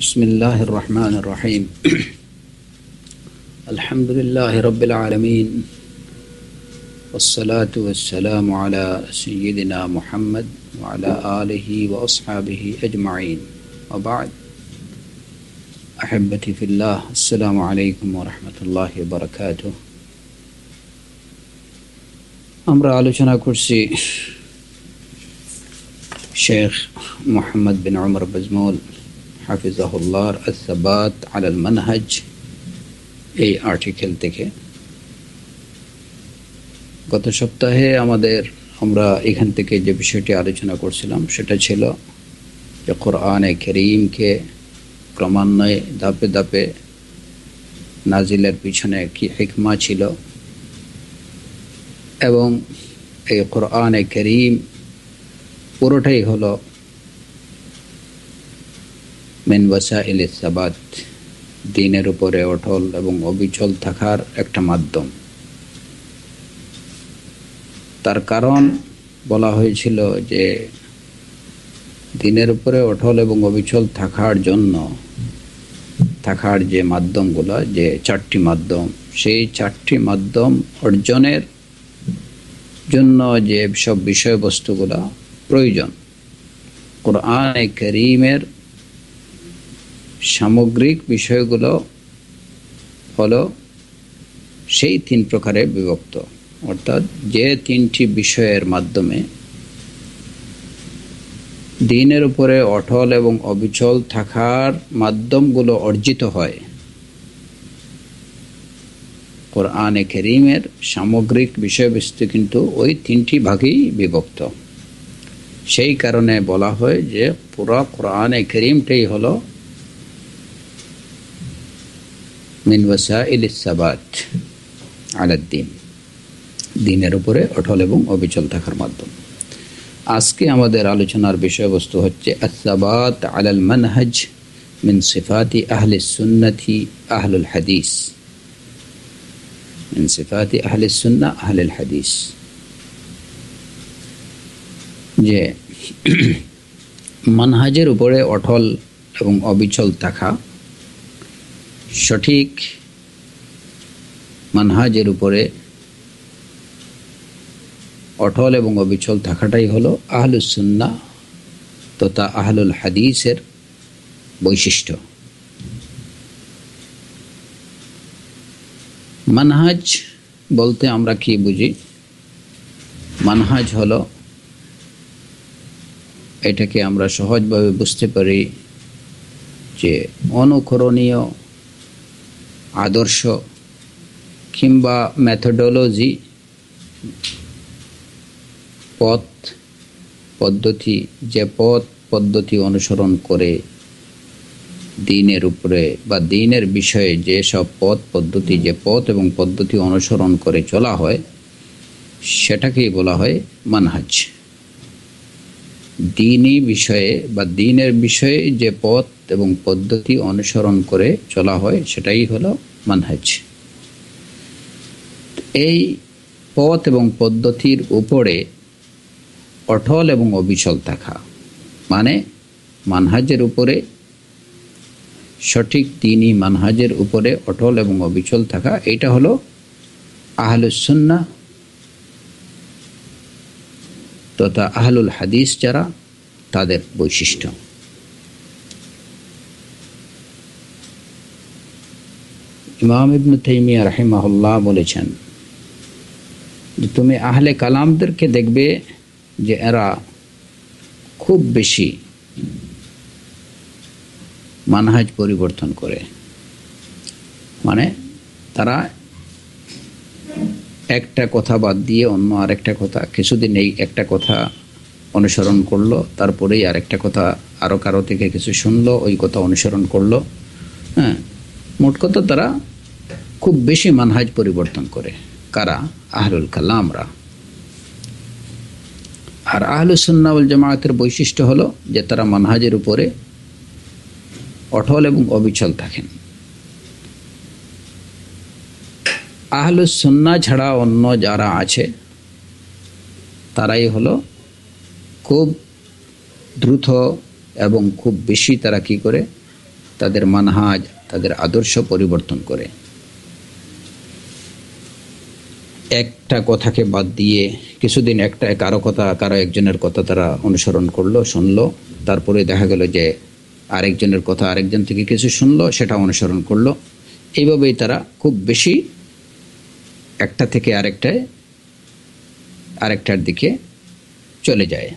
बिस्मिल्लाहिर्रहमानिर्रहीम अल्हम्दुलिल्लाहि रब्बिल आलमीन वस्सलातु वस्सलामु अला सय्यिदिना मुहम्मद व अला आलिहि व अस्हाबिहि अजमाइन व बाद अहब्बती फिल्लाह अस्सलामु अलैकुम व रहमतुल्लाहि व बरकातुह। हमरा आलोचना करसी शेख मुहम्मद बिन उमर बज़मूल हाफिज़हुल्लाह अस-सबात अलल मनहाज এই আর্টিকেল থেকে। গত সপ্তাহে আমরা এখান থেকে যে বিষয়টি আলোচনা করছিলাম সেটা ছিল যে কোরআনে কারীমকে ক্রমান্বয়ে ধাপে ধাপে নাজিলের পিছনে কি হিকমা ছিল এবং এই কোরআনে কারীম পুরোটাই হলো মিন ওয়াসাইলিস সাবাত, দিনের উপরে অটল এবং অবিচল থাকার একটা মাধ্যম। তার কারণ বলা হয়েছিল যে দিনের উপরে অটল এবং অবিচল থাকার জন্য যে মাধ্যমগুলো, যে চারটি মাধ্যম, সেই চারটি মাধ্যম অর্জনের জন্য যে সব বিষয়বস্তুগুলো প্রয়োজন কোরআনে কারীমের সামগ্রিক বিষয়গুলো হলো সেই তিন প্রকারে বিভক্ত। অর্থাৎ যে তিনটি বিষয়ের মাধ্যমে দিনের উপরে অটল এবং অবিচল থাকার মাধ্যমগুলো অর্জিত হয় কোরআনে কারীমের সামগ্রিক বিষয়বস্তু কিন্তু ওই তিনটি ভাগেই বিভক্ত। সেই কারণে বলা হয় যে পুরা কোরআনে কারীমটাই হলো মিন ওয়াসাইলিস সাবাত আলাদ দ্বীন, দ্বীনের উপরে অটল এবং অবিচল থাকার মাধ্যম। আজকে আমাদের আলোচনার বিষয়বস্তু হচ্ছে আস-সাবাত আলাল মানহাজ মিন সিফাতি আহলিস সুন্নতি আহলুল হাদিস, মিন সিফাতি আহলিস সুন্নাহ আহলুল হাদিস। যে মানহাজের উপরে অটল এবং অবিচল থাকা, সঠিক মানহাজের উপরে অটল এবং অবিচল থাকাটাই হলো আহলুস সুন্নাহ তথা আহলুল হাদিসের বৈশিষ্ট্য। মানহাজ বলতে আমরা কি বুঝি? মানহাজ হলো, এটাকে আমরা সহজভাবে বুঝতে পারি যে অনুকরণীয় আদর্শ কিংবা মেথোডোলজি, পদ্ধতি, যে পদ্ধতি অনুসরণ করে দ্বীনের উপরে বা দ্বীনের বিষয়ে যে সব পদ্ধতি, যে এবং পদ্ধতি অনুসরণ করে চলা হয় সেটাকেই বলা হয় মানহাজ। দ্বীনি বিষয়ে বা দ্বীনের বিষয়ে যে এবং পদ্ধতি অনুসরণ করে চলা হয় সেটাই হলো মানহাজ। এই এবং পদ্ধতির উপরে অটল এবং অবিচল থাকা মানে মানহাজের উপরে, সঠিক দ্বীনি মানহাজের উপরে অটল এবং অবিচল থাকা, এটা হলো আহলুস সুন্নাহ তথা আহলুল হাদিস যারা, তাদের বৈশিষ্ট্য। ইমাম ইবনে তাইমিয়া রাহিমাহুল্লাহ বলেছেন যে তুমি আহলে কালামদেরকে দেখবে যে এরা খুব বেশি মানহাজ পরিবর্তন করে, মানে তারা একটা কথা বাদ দিয়ে অন্য আরেকটা কথা, কিছুদিন এই একটা কথা অনুসরণ করলো, তারপরেই আরেকটা কথা, আরও কারো থেকে কিছু শুনলো, ওই কথা অনুসরণ করলো। হ্যাঁ, মোট কথা তারা খুব বেশি মানহাজ পরিবর্তন করে। কারা? আহলুল কালামরা। আর আহলুস সুন্নাহ ওয়াল জামাআতের বৈশিষ্ট্য হলো যে তারা মানহাজের উপরে অটল এবং অবিচল থাকেন। আহলুস সুন্নাহ ছাড়া অন্য যারা আছে তারাই হলো খুব দ্রুত এবং খুব বেশি তারা কি করে তাদের মানহাজ তাদের আদর্শ পরিবর্তন করে। একটা কথাকে বাদ দিয়ে কিছুদিন একটা কারো কথা কারো একজনের কথা তারা অনুসরণ করলো, শুনলো, তারপরে দেখা গেল যে আরেকজনের কথা আরেকজন থেকে কিছু শুনলো, সেটা অনুসরণ করলো। এইভাবেই তারা খুব বেশি একটা থেকে আরেকটার দিকে চলে যায়।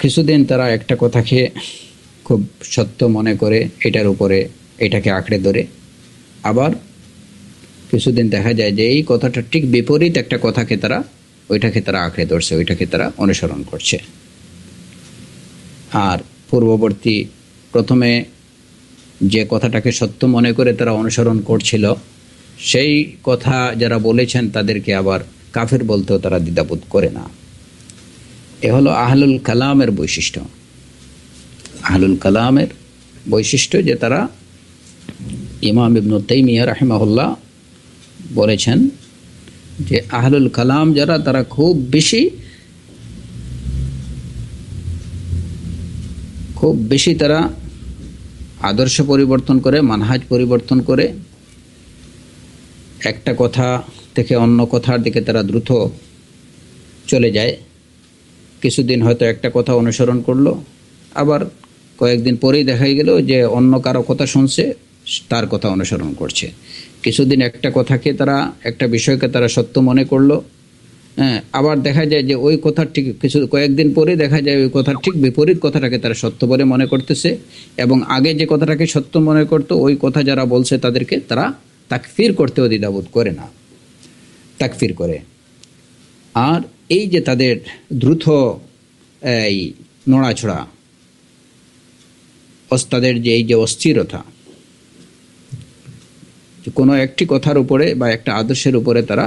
কিছুদিন তারা একটা কথাকে খুব সত্য মনে করে এটার উপরে এটাকে আঁকড়ে ধরে, আবার কিছুদিন দেখা যায় যে এই কথাটা ঠিক বিপরীত একটা কথাকে তারা ওইটাকে তারা আঁকড়ে ধরছে, ওইটাকে তারা অনুসরণ করছে। আর পূর্ববর্তী প্রথমে যে কথাটাকে সত্য মনে করে তারা অনুসরণ করছিল সেই কথা যারা বলেছেন তাদেরকে আবার কাফের বলতেও তারা দ্বিধাবোধ করে না। এ হলো আহলুল কালামের বৈশিষ্ট্য। আহলুল কালামের বৈশিষ্ট্য যে তারা, ইমাম ইবনে তাইমিয়া রাহিমাহুল্লাহ বলেছেন যে আহলুল কালাম যারা, তারা খুব বেশি তারা আদর্শ পরিবর্তন করে, মানহাজ পরিবর্তন করে, একটা কথা থেকে অন্য কথার দিকে তারা দ্রুত চলে যায়। কিছুদিন হয়তো একটা কথা অনুসরণ করলো, আবার কয়েকদিন পরেই দেখা গেল যে অন্য কারো কথা শুনছে, তার কথা অনুসরণ করছে। কিছুদিন একটা কথাকে তারা একটা বিষয়কে তারা সত্য মনে করলো, হ্যাঁ, আবার দেখা যায় যে ওই কথার ঠিক কয়েকদিন পরে দেখা যায় ওই কথার ঠিক বিপরীত কথাটাকে তারা সত্য বলে মনে করতেছে, এবং আগে যে কথাটাকে সত্য মনে করতো ওই কথা যারা বলছে তাদেরকে তারা তাকফির করতেও দ্বিধাবোধ করে না, তাকফির করে। আর এই যে তাদের দ্রুত এই নড়াছড়া, তাদের যে এই যে অস্থিরতা, কোনো একটি কথার উপরে বা একটা আদর্শের উপরে তারা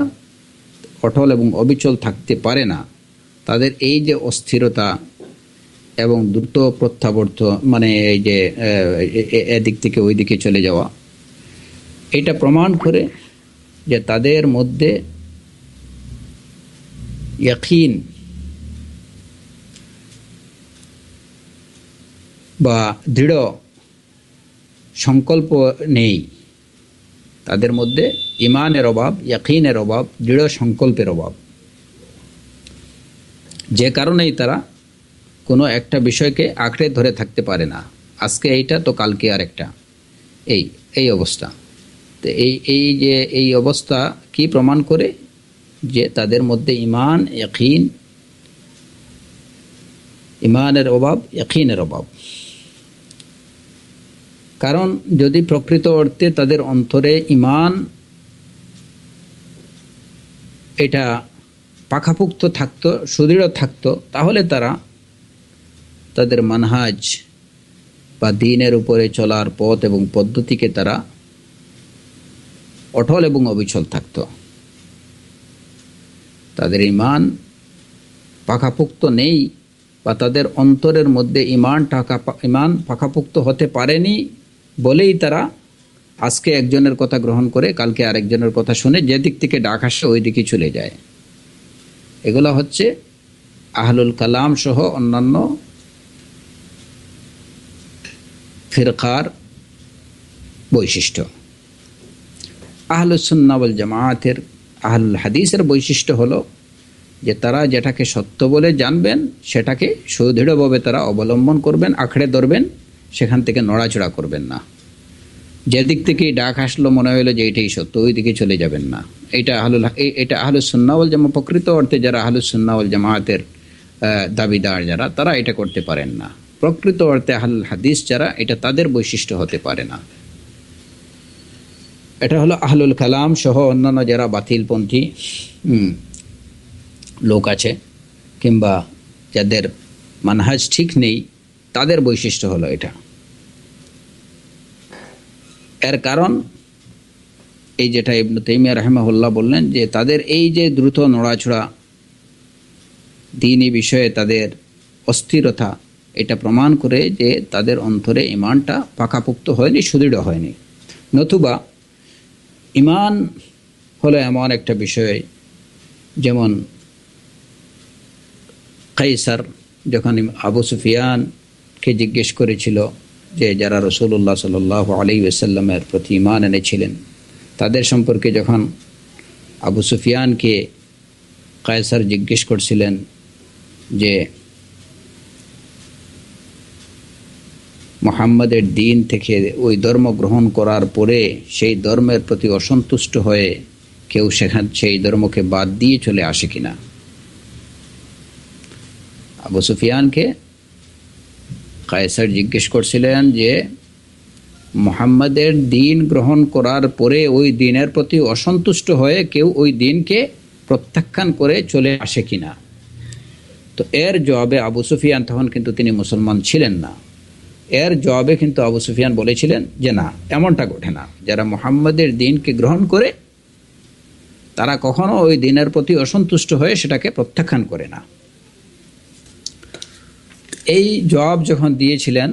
অটল এবং অবিচল থাকতে পারে না, তাদের এই যে অস্থিরতা এবং দ্রুত প্রত্যাবর্তন, মানে এই যে এদিক থেকে ওই দিকে চলে যাওয়া, এটা প্রমাণ করে যে তাদের মধ্যে ইয়াকিন বা দৃঢ় সংকল্প নেই। তাদের মধ্যে ইমানের অভাব, ইয়াকিনের অভাব, দৃঢ় সংকল্পের অভাব, যে কারণেই তারা কোনো একটা বিষয়কে আঁকড়ে ধরে থাকতে পারে না। আজকে এইটা তো কালকে আরেকটা, এই এই অবস্থা। তো এই অবস্থা কি প্রমাণ করে যে তাদের মধ্যে ইমান, ইয়াকিন, ইমানের অভাব, ইয়াকিনের অভাব। কারণ যদি প্রকৃত অর্থে তাদের অন্তরে ইমান এটা পাকাপোক্ত থাকত, সুদৃঢ় থাকত, তাহলে তারা তাদের মানহাজ বা দ্বীনের উপরে চলার পথ এবং পদ্ধতিকে তারা অটল এবং অবিচল থাকত। তাদের ইমান পাকাপোক্ত নেই বা তাদের অন্তরের মধ্যে ইমান পাকাপোক্ত হতে পারেনি বলেই তারা আজকে একজনের কথা গ্রহণ করে কালকে আরেকজনের কথা শুনে যে দিক থেকে ডাক আসে ওই দিকে চলে যায়। এগুলো হচ্ছে আহলুল কালাম সহ অন্যান্য ফিরকার বৈশিষ্ট্য। আহলুস সুন্নাহ ওয়াল জামাআতের, আহলুল হাদিসের বৈশিষ্ট্য হলো যে তারা যেটাকে সত্য বলে জানবেন সেটাকে সুদৃঢ়ভাবে তারা অবলম্বন করবেন, আঁকড়ে ধরবেন, সেখান থেকে নড়াচড়া করবেন না। যে দিক থেকে ডাক আসলো মনে হলো যে এটাই সত্য, ওই দিকে চলে যাবেন না। এটা আহলুস সুন্নাহ ওয়াল জামাআত, প্রকৃত অর্থে যারা আহলুস সুন্নাহ ওয়াল জামাআতের দাবিদার যারা, তারা এটা করতে পারেন না। প্রকৃত অর্থে আহলুল হাদিস যারা, এটা তাদের বৈশিষ্ট্য হতে পারে না। এটা হলো আহলুল কালাম সহ অন্যান্য যারা বাতিলপন্থী লোক আছে কিংবা যাদের মানহাজ ঠিক নেই, তাদের বৈশিষ্ট্য হলো এটা। এর কারণ এই যেটা ইবনে তাইমিয়া রাহিমাহুল্লাহ বললেন যে তাদের এই যে দ্রুত নড়াচড়া, দ্বীনি বিষয়ে তাদের অস্থিরতা, এটা প্রমাণ করে যে তাদের অন্তরে ইমানটা পাকাপোক্ত হয়নি, সুদৃঢ় হয়নি। নতুবা ইমান হলো এমন একটা বিষয়, যেমন কাইসার যখন আবু সুফিয়ানকে জিজ্ঞেস করেছিল যে যারা রসুল্লাহ সাল্লাল্লাহু আলাইহি ওয়াসাল্লামের প্রতি ঈমান এনেছিলেন তাদের সম্পর্কে যখন আবু সুফিয়ানকে কায়সার জিজ্ঞেস করছিলেন যে মুহাম্মাদের দিন থেকে ওই ধর্ম গ্রহণ করার পরে সেই ধর্মের প্রতি অসন্তুষ্ট হয়ে কেউ সেই ধর্মকে বাদ দিয়ে চলে আসে কিনা। আবু সুফিয়ানকে কায়সার জিজ্ঞেস করছিলেন যে মুহাম্মাদের দিন গ্রহণ করার পরে ওই দিনের প্রতি অসন্তুষ্ট হয়ে কেউ ওই দিনকে প্রত্যাখ্যান করে চলে আসে কিনা। তো এর জবাবে আবু সুফিয়ান, তখন কিন্তু তিনি মুসলমান ছিলেন না, এর জবাবে কিন্তু আবু সুফিয়ান বলেছিলেন যে না, এমনটা ঘটে না। যারা মুহাম্মাদের দিনকে গ্রহণ করে তারা কখনো ওই দিনের প্রতি অসন্তুষ্ট হয়ে সেটাকে প্রত্যাখ্যান করে না। এই জবাব যখন দিয়েছিলেন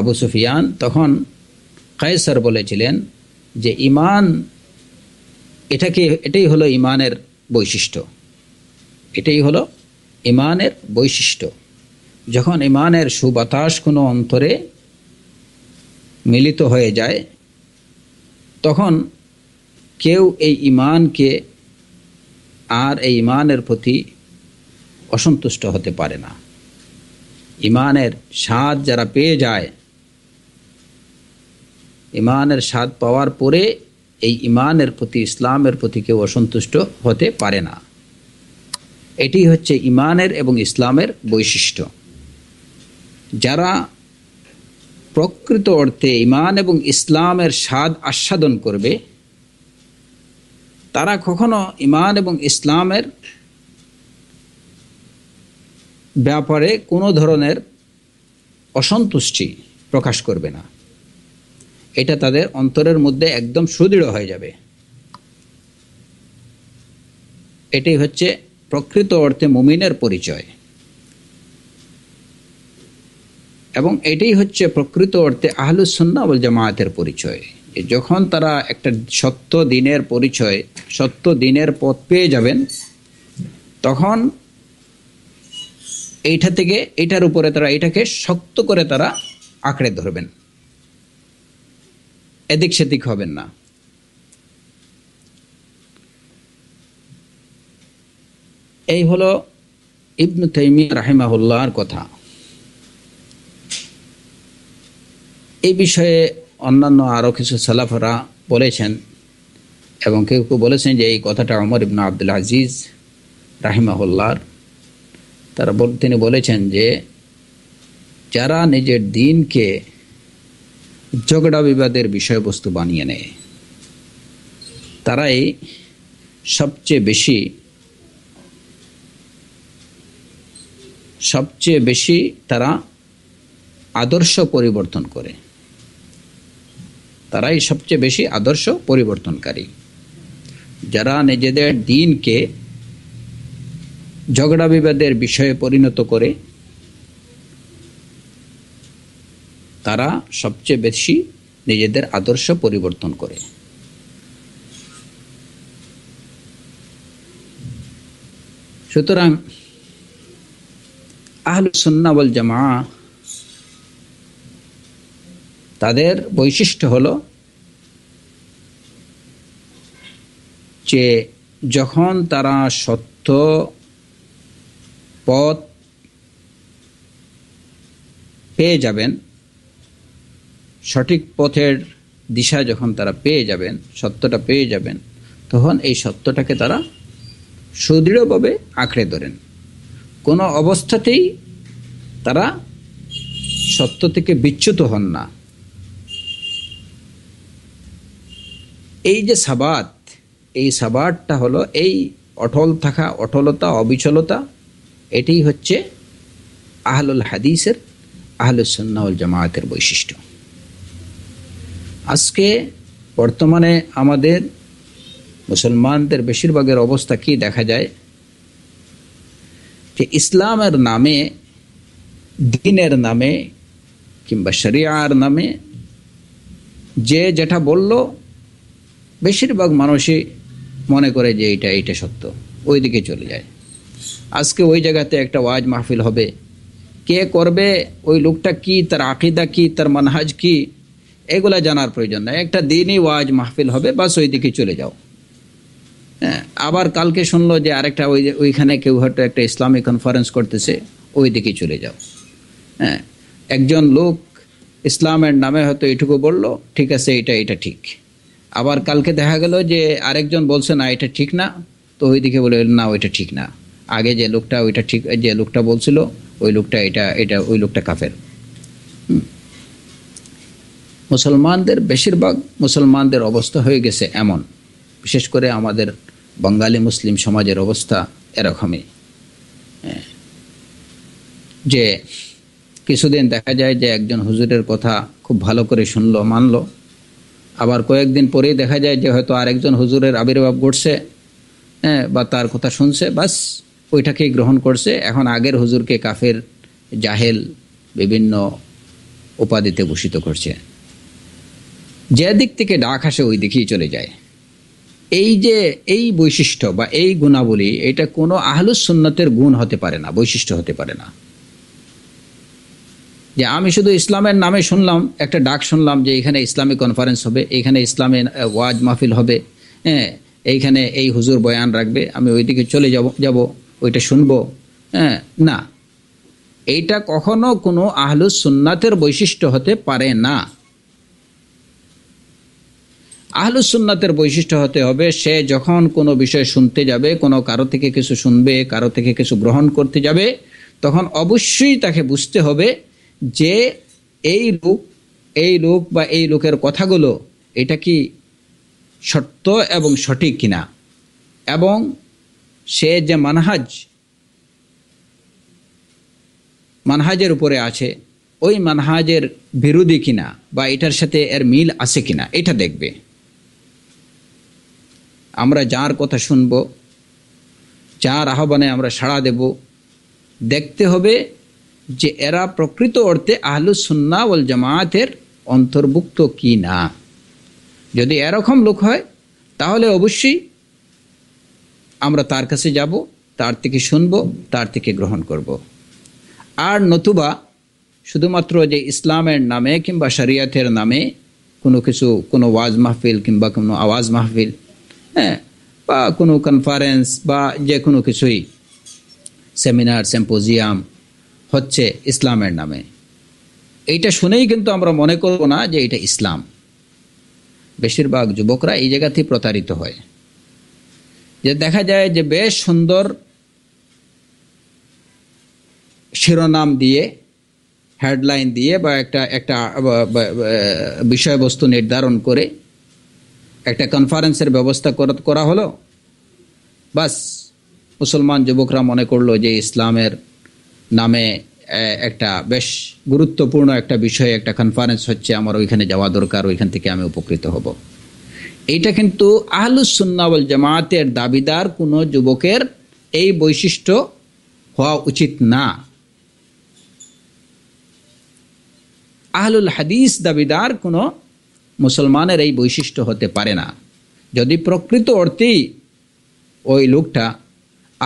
আবু সুফিয়ান, তখন কায়সার বলেছিলেন যে ঈমান এটাই হলো ঈমানের বৈশিষ্ট্য, এটাই হলো ঈমানের বৈশিষ্ট্য। যখন ঈমানের সুবাতাস কোনো অন্তরে মিলিত হয়ে যায় তখন কেউ এই ঈমানকে আর এই ঈমানের প্রতি অসন্তুষ্ট হতে পারে না। ঈমানের স্বাদ যারা পেয়ে যায়, ঈমানের স্বাদ পাওয়ার পরে এই ঈমানের প্রতি, ইসলামের প্রতি কেউ অসন্তুষ্ট হতে পারে না। এটি হচ্ছে ঈমানের এবং ইসলামের বৈশিষ্ট্য। যারা প্রকৃত অর্থে ঈমান এবং ইসলামের স্বাদ আস্বাদন করবে তারা কখনো ঈমান এবং ইসলামের ব্যাপারে কোনো ধরনের অসন্তুষ্টি প্রকাশ করবে না, এটা তাদের অন্তরের মধ্যে একদম সুদৃঢ় হয়ে যাবে। এটাই হচ্ছে প্রকৃত অর্থে মুমিনের পরিচয় এবং এটাই হচ্ছে প্রকৃত অর্থে আহলুস সুন্নাহ ওয়াল জামায়াতের পরিচয়। যখন তারা একটা সত্য দ্বীনের পরিচয়, সত্য দ্বীনের পথ পেয়ে যাবেন তখন এইটা থেকে এটার উপরে তারা এটাকে শক্ত করে তারা আঁকড়ে ধরবেন, এদিক সেদিক হবেন না। এই হলো ইবনু তাইমিয়া রাহিমাহুল্লাহর কথা। এই বিষয়ে অন্যান্য আরও কিছু সালাফরা বলেছেন এবং কেউ কেউ বলেছেন যে এই কথাটা ওমর ইবনে আব্দুল আজিজ রাহিমাহুল্লাহর। তিনি বলেছেন যে যারা নিজের দিনকে ঝগড়া বিবাদের বিষয়বস্তু বানিয়ে নেয় তারাই সবচেয়ে বেশি তারা আদর্শ পরিবর্তন করে, তারাই সবচেয়ে বেশি আদর্শ পরিবর্তনকারী। যারা নিজেদের দিনকে ঝগড়া বিবাদের বিষয়ে পরিণত করে তারা সবচেয়ে বেশি নিজেদের আদর্শ পরিবর্তন করে। সুতরাং আহলুস সুন্নাহ ওয়াল জামাআহ তাদের বৈশিষ্ট্য হলো যে যখন তারা সত্য পথ পেয়ে যাবেন, সঠিক পথের দিশা যখন তারা পেয়ে যাবেন, সত্যটা পেয়ে যাবেন, তখন এই সত্যটাকে তারা সুদৃঢ়ভাবে আঁকড়ে ধরেন। কোনো অবস্থাতেই তারা সত্য থেকে বিচ্যুত হন না। এই যে সাবাত, এই সাবাতটা হলো এই অটল থাকা, অটলতা, অবিচলতা, এটাই হচ্ছে আহলুল হাদিসের, আহলুস সুন্নাহ ওয়াল জামায়াতের বৈশিষ্ট্য। আজকে বর্তমানে আমাদের মুসলমানদের বেশিরভাগের অবস্থা কি দেখা যায় যে ইসলামের নামে, দ্বীনের নামে কিংবা শরিয়ার নামে যে যেটা বলল বেশিরভাগ মানুষই মনে করে যে এইটা সত্য, ওই দিকে চলে যায়। আজকে ওই জায়গাতে একটা ওয়াজ মাহফিল হবে, কে করবে ওই লোকটা কি তার আকীদা কি তার মানহাজ কি এগুলা জানার প্রয়োজন নাই। একটা দিনই ওয়াজ মাহফিল হবে বাস ওই দিকে চলে যাও। হ্যাঁ, আবার কালকে শুনলো যে আরেকটা ওইখানে কেউ হয়তো একটা ইসলামিক কনফারেন্স করতেছে ওই দিকে চলে যাও। হ্যাঁ, একজন লোক ইসলামের নামে হয়তো এইটুকু বললো ঠিক আছে এটা এটা ঠিক, আবার কালকে দেখা গেল যে আরেকজন বলছে না এটা ঠিক না, তো ওই দিকে বলে না ওইটা ঠিক না, আগে যে লোকটা ওইটা ঠিক যে লোকটা বলছিল ওই লোকটা এটা এটা ওই লোকটা কাফের। মুসলমানদের বেশিরভাগ মুসলমানদের অবস্থা হয়ে গেছে এমন, বিশেষ করে আমাদের বাঙালি মুসলিম সমাজের অবস্থা এরকমই যে কিছুদিন দেখা যায় যে একজন হুজুরের কথা খুব ভালো করে শুনলো মানলো, আবার কয়েকদিন পরেই দেখা যায় যে হয়তো আরেকজন হুজুরের আবির্ভাব ঘটছে, হ্যাঁ, বা তার কথা শুনছে বাস ওইটাকেই গ্রহণ করছে, এখন আগের হুজুরকে কাফের জাহেল বিভিন্ন উপাধিতে ভূষিত করছে। যে দিক থেকে ডাক আসে ওই দিকেই চলে যায়। এই যে এই বৈশিষ্ট্য বা এই গুণাবলী এটা কোনো আহলুস সুন্নতের গুণ হতে পারে না, বৈশিষ্ট্য হতে পারে না যে আমি শুধু ইসলামের নামে শুনলাম একটা ডাক শুনলাম যে এখানে ইসলামিক কনফারেন্স হবে, এখানে ইসলামে ওয়াজ মাহফিল হবে, হ্যাঁ, এইখানে এই হুজুর বয়ান রাখবে, আমি ওই দিকে চলে যাব ওইটা শুনবো। হ্যাঁ, না, এইটা কখনো কোনো আহলুস সুন্নাতের বৈশিষ্ট্য হতে পারে না। আহলুস সুন্নাতের বৈশিষ্ট্য হতে হবে সে যখন কোনো বিষয় শুনতে যাবে, কোনো কারো থেকে কিছু শুনবে, কারো থেকে কিছু গ্রহণ করতে যাবে, তখন অবশ্যই তাকে বুঝতে হবে যে এই লোক বা এই লোকের কথাগুলো এটা কি সত্য এবং সঠিক কিনা, এবং সে যে মানহাজের উপরে আছে ওই মানহাজের বিরোধী কিনা বা এটার সাথে এর মিল আছে কিনা এটা দেখবে। আমরা যার কথা শুনব, যার আহ্বানে আমরা সাড়া দেব, দেখতে হবে যে এরা প্রকৃত অর্থে আহলুস সুন্নাহ ওয়াল জামাতের অন্তর্ভুক্ত কি না। যদি এরকম লোক হয় তাহলে অবশ্যই আমরা তার কাছে যাব, তার থেকে শুনব, তার থেকে গ্রহণ করব। আর নতুবা শুধুমাত্র যে ইসলামের নামে কিংবা শরিয়াতের নামে কোনো কিছু কোনো ওয়াজ মাহফিল কিংবা কোনো আওয়াজ মাহফিল, হ্যাঁ, বা কোনো কনফারেন্স বা যে কোনো কিছুই সেমিনার সিম্পোজিয়াম হচ্ছে ইসলামের নামে, এইটা শুনেই কিন্তু আমরা মনে করব না যে এটা ইসলাম। বেশিরভাগ যুবকরা এই জায়গাতেই প্রতারিত হয় যে দেখা যায় যে বেশ সুন্দর শিরোনাম দিয়ে হেডলাইন দিয়ে বা একটা একটা বিষয়বস্তু নির্ধারণ করে একটা কনফারেন্সের ব্যবস্থা করা হলো, বাস মুসলমান যুবকরা মনে করলো যে ইসলামের নামে একটা বেশ গুরুত্বপূর্ণ একটা বিষয়ে একটা কনফারেন্স হচ্ছে, আমার ওইখানে যাওয়া দরকার, ওইখান থেকে আমি উপকৃত হব। এইটা কিন্তু আহলুস সুন্নাহ ওয়াল জামাতের দাবিদার কোনো যুবকের এই বৈশিষ্ট্য হওয়া উচিত না। আহলুল হাদিস দাবিদার কোনো মুসলমানের এই বৈশিষ্ট্য হতে পারে না। যদি প্রকৃত অর্থেই ওই লোকটা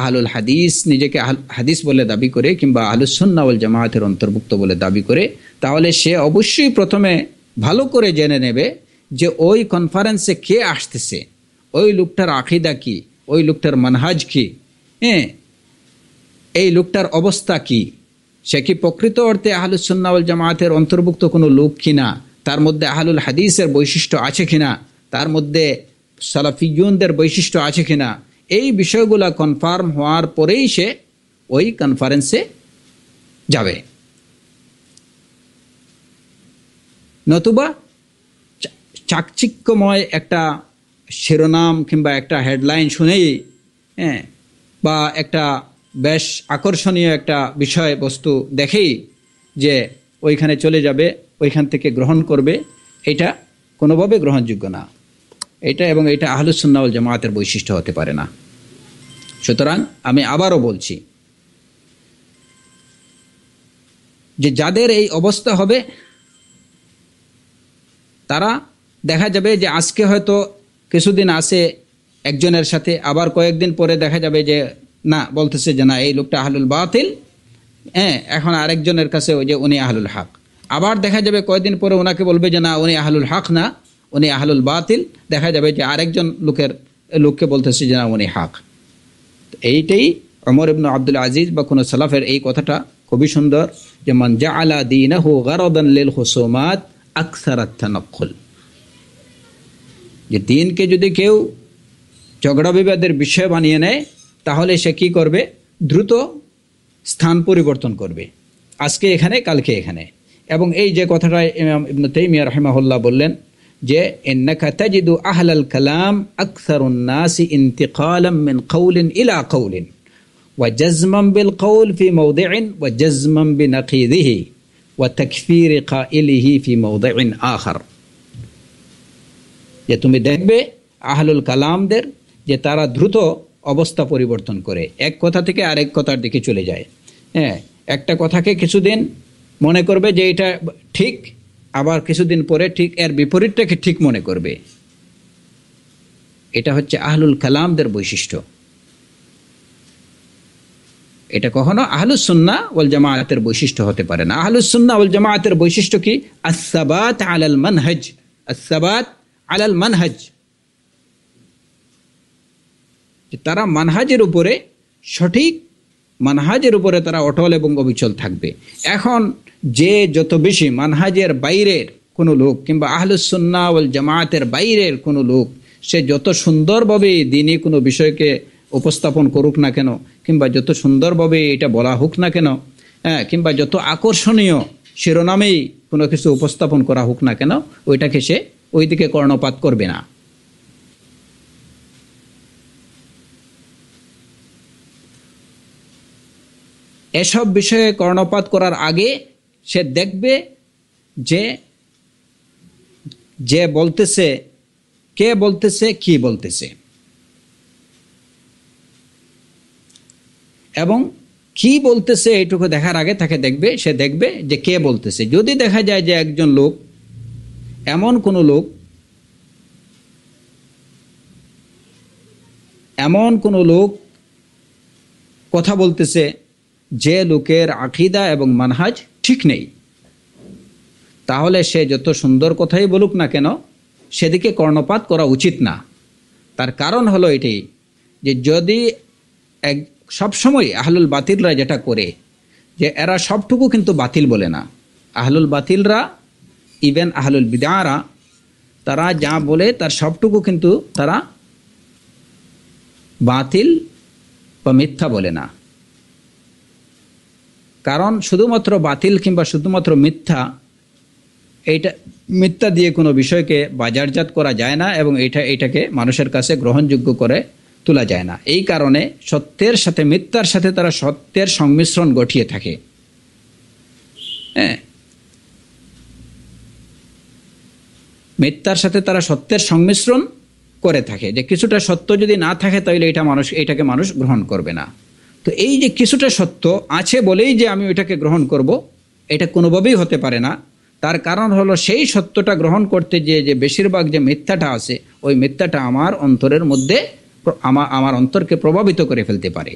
আহলুল হাদিস, নিজেকে হাদিস বলে দাবি করে কিংবা আহলুস সুন্নাহ ওয়াল জামাতের অন্তর্ভুক্ত বলে দাবি করে, তাহলে সে অবশ্যই প্রথমে ভালো করে জেনে নেবে যে ওই কনফারেন্সে কে আসতেছে, ওই লোকটার আকীদা কি, ওই লোকটার মানহাজ কি, হ্যাঁ, এই লোকটার অবস্থা কি, সে কি প্রকৃত অর্থে আহলুস সুন্নাহ ওয়াল জামাতের অন্তর্ভুক্ত কোনো লোক কিনা, তার মধ্যে আহলুল হাদিসের বৈশিষ্ট্য আছে কিনা, তার মধ্যে সালাফিয়ুনদের বৈশিষ্ট্য আছে কিনা, এই বিষয়গুলা কনফার্ম হওয়ার পরেই সে ওই কনফারেন্সে যাবে। নতুবা চাকচিক্যময় একটা শিরোনাম কিংবা একটা হেডলাইন শুনেই, হ্যাঁ, বা একটা বেশ আকর্ষণীয় একটা বিষয়বস্তু দেখেই যে ওইখানে চলে যাবে, ওইখান থেকে গ্রহণ করবে, এটা কোনোভাবে গ্রহণযোগ্য না। এটা এবং এটা আহলুস সুন্নাহ ওয়াল জামাতের বৈশিষ্ট্য হতে পারে না। সুতরাং আমি আবারও বলছি যে যাদের এই অবস্থা হবে তারা দেখা যাবে যে আজকে হয়তো কিছুদিন আসে একজনের সাথে, আবার কয়েকদিন পরে দেখা যাবে যে না বলতেছে যে না এই লোকটা আহলুল বাতিল এখন আরেকজনের কাছে ওই যে উনি আহলুল হক, আবার দেখা যাবে কয়েকদিন পরে ওনাকে বলবে যে না উনি আহলুল হক না, উনি আহলুল বাতিল, দেখা যাবে যে আরেকজন লোককে বলতেছে যে না উনি হক। এইটাই ওমর ইবনে আব্দুল আজিজ বা কোনো সালাফের এই কথাটা খুবই সুন্দর যে মান জাআলা দীনাহু গারাদান লিল খুসুমাত আকসার আত-তানাক্কুল, যে দিনকে যদি কেউ ঝগড়া বিবাদের বিষয় বানিয়ে নেয় তাহলে সে কী করবে, দ্রুত স্থান পরিবর্তন করবে, আজকে এখানে কালকে এখানে। এবং এই যে কথাটা ইমাম ইবনে তাইমিয়া রাহিমাহুল্লাহ বললেন যে ইন্নাকা তাজিদু আহলাল কালাম আকসারুন নাসি ইনতিকালাম মিন কাউলিন ইলা কাউলিন ওয়া জাজমান বিল কাউল ফি মাওদিইন ওয়া জাজমান বিনাকিদিহি ওয়া তাকফীর কাইলিহি ফি মাওদিইন আখার। যে তুমি দেখবে আহলুল কালামদের যে তারা দ্রুত অবস্থা পরিবর্তন করে, এক কথা থেকে আরেক কথার দিকে চলে যায়। হ্যাঁ, একটা কথাকে কিছুদিন মনে করবে যে এটা ঠিক, আবার কিছুদিন পরে ঠিক এর বিপরীতটাকে ঠিক মনে করবে। এটা হচ্ছে আহলুল কালামদের বৈশিষ্ট্য, এটা কখনো আহলুস সুন্নাহ ওয়াল জামাআতের বৈশিষ্ট্য হতে পারে না। আহলুস সুন্নাহ ওয়াল জামাআতের বৈশিষ্ট্য কি? আস-সাবাত আলাল মানহাজ, আস-সাবাত আলাল মানহাজ, যে তারা মানহাজের উপরে, সঠিক মানহাজের উপরে তারা অটল এবং অবিচল থাকবে। এখন যে যত বেশি মানহাজের বাইরের কোনো লোক কিংবা আহলুস সুন্নাহ ওয়াল জামাআতের বাইরের কোনো লোক সে যত সুন্দরভাবে দিনে কোনো বিষয়কে উপস্থাপন করুক না কেন, কিংবা যত সুন্দরভাবে এটা বলা হোক না কেন, হ্যাঁ, কিংবা যত আকর্ষণীয় শিরোনামেই কোনো কিছু উপস্থাপন করা হোক না কেন, ওইটাকে সে ওইদিকে কর্ণপাত করবে না। এসব বিষয়ে কর্ণপাত করার আগে সে দেখবে যে যে বলতেছে, কে বলতেছে, কি বলতেছে এবং কি বলতেছে, এইটুকু দেখার আগে তাকে দেখবে, সে দেখবে যে কে বলতেছে। যদি দেখা যায় যে একজন লোক, এমন কোনো লোক, কথা বলতেছে যে লোকের আকীদা এবং মানহাজ ঠিক নেই, তাহলে সে যত সুন্দর কথাই বলুক না কেন সেদিকে কর্ণপাত করা উচিত না। তার কারণ হলো এটি যে যদি এক সবসময় আহলুল বাতিলরা যেটা করে যে এরা সবটুকু কিন্তু বাতিল বলে না। আহলুল বাতিলরা, ইভেন আহলুল বিদআরা, তারা যা বলে তার সবটুকু কিন্তু তারা বাতিল বা মিথ্যা বলে না। কারণ শুধুমাত্র বাতিল কিংবা শুধুমাত্র মিথ্যা, এইটা মিথ্যা দিয়ে কোনো বিষয়কে বাজারজাত করা যায় না এবং এটাকে মানুষের কাছে গ্রহণযোগ্য করে তোলা যায় না। এই কারণে সত্যের সাথে মিথ্যার সাথে তারা সত্যের সংমিশ্রণ ঘটিয়ে থাকে। হ্যাঁ, মিথ্যার সাথে তারা সত্যের সংমিশ্রণ করে থাকে যে কিছুটা সত্য যদি না থাকে তাহলে এটাকে মানুষ গ্রহণ করবে না। তো এই যে কিছুটা সত্য আছে বলেই যে আমি ওইটাকে গ্রহণ করব, এটা কোনোভাবেই হতে পারে না। তার কারণ হলো সেই সত্যটা গ্রহণ করতে গিয়ে যে বেশিরভাগ যে মিথ্যাটা আছে, ওই মিথ্যাটা আমার অন্তরের মধ্যে আমার অন্তরকে প্রভাবিত করে ফেলতে পারে।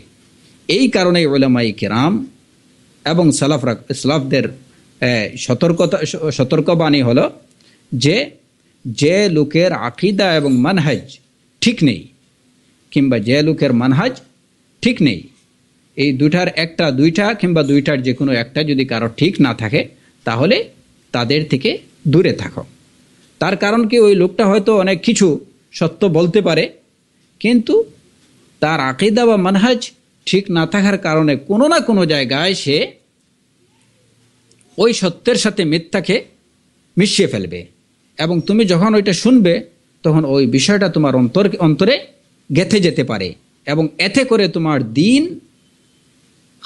এই কারণে উলামায়ে কিরাম এবং সালাফদের সতর্কবাণী হলো যে যে লোকের আকীদা এবং মানহাজ ঠিক নেই কিংবা যে লোকের মানহাজ ঠিক নেই, এই দুটার একটা, দুইটা কিংবা দুইটার যে কোনো একটা যদি কারো ঠিক না থাকে তাহলে তাদের থেকে দূরে থাকো। তার কারণ কি, ওই লোকটা হয়তো অনেক কিছু সত্য বলতে পারে কিন্তু তার আকীদা বা মানহাজ ঠিক না থাকার কারণে কোনো না কোনো জায়গায় সে ওই সত্যের সাথে মিথ্যাকে মিশিয়ে ফেলবে এবং তুমি যখন ওইটা শুনবে তখন ওই বিষয়টা তোমার অন্তরে গেঁথে যেতে পারে এবং এতে করে তোমার দিন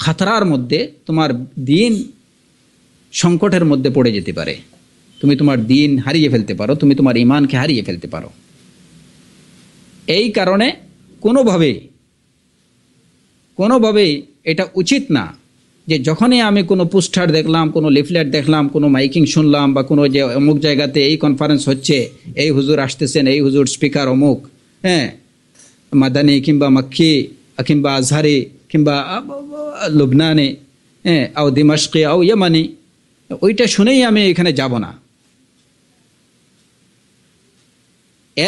খাতরার মধ্যে, তোমার দিন সংকটের মধ্যে পড়ে যেতে পারে। তুমি তোমার দিন হারিয়ে ফেলতে পারো, তুমি তোমার ইমানকে হারিয়ে ফেলতে পারো। এই কারণে কোনোভাবেই এটা উচিত না যে যখনই আমি কোনো পোস্টার দেখলাম, কোনো লিফলেট দেখলাম, কোনো মাইকিং শুনলাম বা কোনো যে অমুক জায়গাতে এই কনফারেন্স হচ্ছে, এই হুজুর আসতেছেন, এই হুজুর স্পিকার অমুক, হ্যাঁ, মাদানী কিংবা মাক্কি কিংবা আজহারি কিংবা লুবনানে, আও দিমাশকে আও ইয়ামানি, ওইটা শুনেই আমি এখানে যাব না।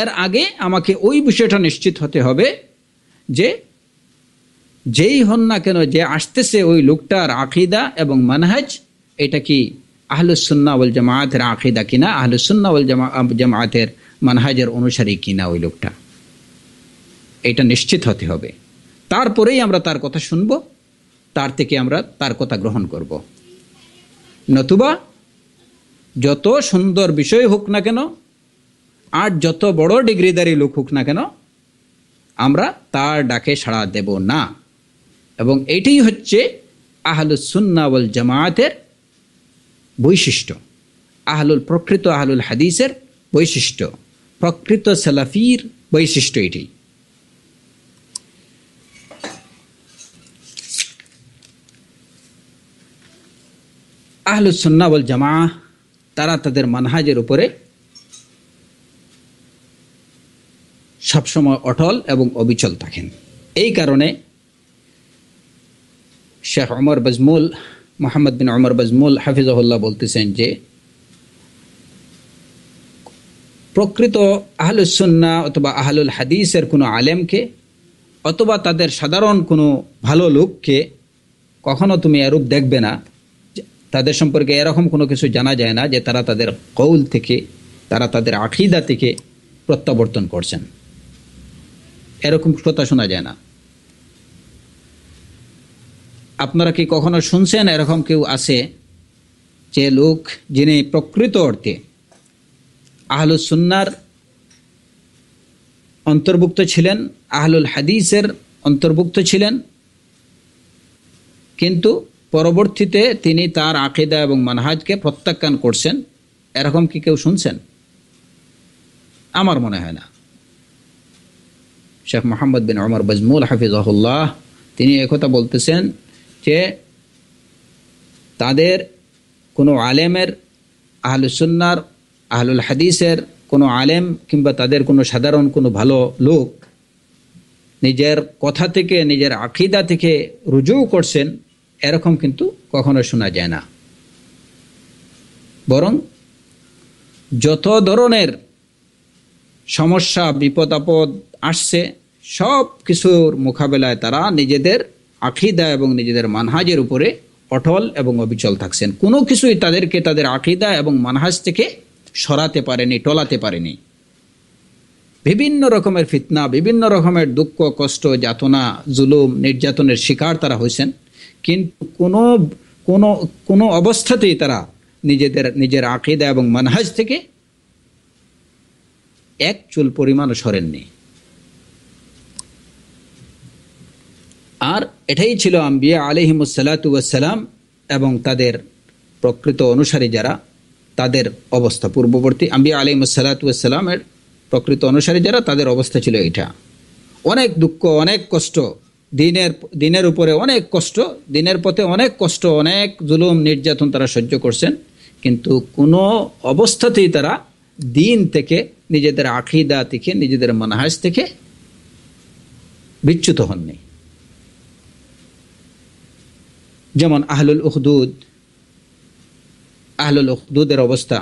এর আগে আমাকে ওই বিষয়টা নিশ্চিত হতে হবে যে যেই হন না কেন যে আসতেছে ওই লোকটার আকিদা এবং মানহাজ এটা কি আহলুস সুন্নাহ ওয়াল জামাআতের আকিদা কিনা, আহলুস সুন্নাহ ওয়াল জামাআতের মানহাজের অনুসারী কিনা ওই লোকটা, এটা নিশ্চিত হতে হবে। তারপরেই আমরা তার কথা শুনব, তার থেকে আমরা তার কথা গ্রহণ করব। নতুবা যত সুন্দর বিষয় হোক না কেন আর যত বড় ডিগ্রিদারি লোক হোক না কেন আমরা তার ডাকে সাড়া দেব না। এবং এটাই হচ্ছে আহলুস সুন্নাহ ওয়াল জামাআতের বৈশিষ্ট্য, প্রকৃত আহলুল হাদিসের বৈশিষ্ট্য, প্রকৃত সালাফির বৈশিষ্ট্য এটি। আহলুস সুন্নাহ ওয়াল জামাআহ তারা তাদের মানহাজের উপরে সবসময় অটল এবং অবিচল থাকেন। এই কারণে শেখ ওমর বাজমুল, মুহাম্মদ বিন উমর বাজমুল হাফিজাহুল্লাহ বলতেছেন যে প্রকৃত আহলুস সুন্নাহ অথবা আহলুল হাদিসের কোনো আলেমকে অথবা তাদের সাধারণ কোনো ভালো লোককে কখনো তুমি এরূপ দেখবে না, তাদের সম্পর্কে এরকম কোনো কিছু জানা যায় না যে তারা তাদের কৌল থেকে, তারা তাদের আকীদা থেকে প্রত্যাবর্তন করছেন, এরকম কথা শোনা যায় না। আপনারা কি কখনো শুনছেন এরকম কেউ আছে যে লোক যিনি প্রকৃত অর্থে আহলুস সুন্নাহর অন্তর্ভুক্ত ছিলেন, আহলুল হাদিসের অন্তর্ভুক্ত ছিলেন, কিন্তু পরবর্তীতে তিনি তার আকীদা এবং মানহাজকে প্রত্যাখ্যান করছেন, এরকম কি কেউ শুনছেন? আমার মনে হয় না। শেখ মুহাম্মদ বিন উমর বাজমুল হাফিজাহুল্লাহ তিনি একথা বলতেছেন যে তাদের কোনো আলেমের, আহলুস সুন্নাহর আহলুল হাদিসের কোনো আলেম কিংবা তাদের কোনো সাধারণ কোনো ভালো লোক নিজের কথা থেকে, নিজের আকীদা থেকে রুজু করছেন, এরকম কিন্তু কখনো শোনা যায় না। বরং যত ধরনের সমস্যা, বিপদ আপদ আসছে সব কিছুর মোকাবেলায় তারা নিজেদের আকীদা এবং নিজেদের মানহাজের উপরে অটল এবং অবিচল থাকছেন। কোনো কিছুই তাদেরকে তাদের আকীদা এবং মানহাজ থেকে সরাতে পারেনি, টলাতে পারেনি। বিভিন্ন রকমের ফিতনা, বিভিন্ন রকমের দুঃখ কষ্ট, যাতনা, জুলুম, নির্যাতনের শিকার তারা হয়েছেন, কিন্তু কোনো কোনো কোনো অবস্থাতেই তারা নিজের আকীদা এবং মানহাজ থেকে এক চুল পরিমাণও সরেননি। আর এটাই ছিল আম্বিয়া আলাইহিমুস সালাতু ওয়াস সালাম এবং তাদের প্রকৃত অনুসারী যারা, তাদের অবস্থা। পূর্ববর্তী আম্বিয়া আলাইহিমুস সালাতু ওয়াস সালামের প্রকৃত অনুসারী যারা, তাদের অবস্থা ছিল এটা। অনেক দুঃখ, অনেক কষ্ট, দিনের উপরে অনেক কষ্ট, দিনের পথে অনেক কষ্ট, অনেক জুলুম নির্যাতন তারা সহ্য করছেন, কিন্তু কোনো অবস্থাতেই তারা দিন থেকে, নিজেদের আকীদা থেকে, নিজেদের মানহাজ থেকে বিচ্যুত হননি। যেমন আহলুল উখদুদের অবস্থা,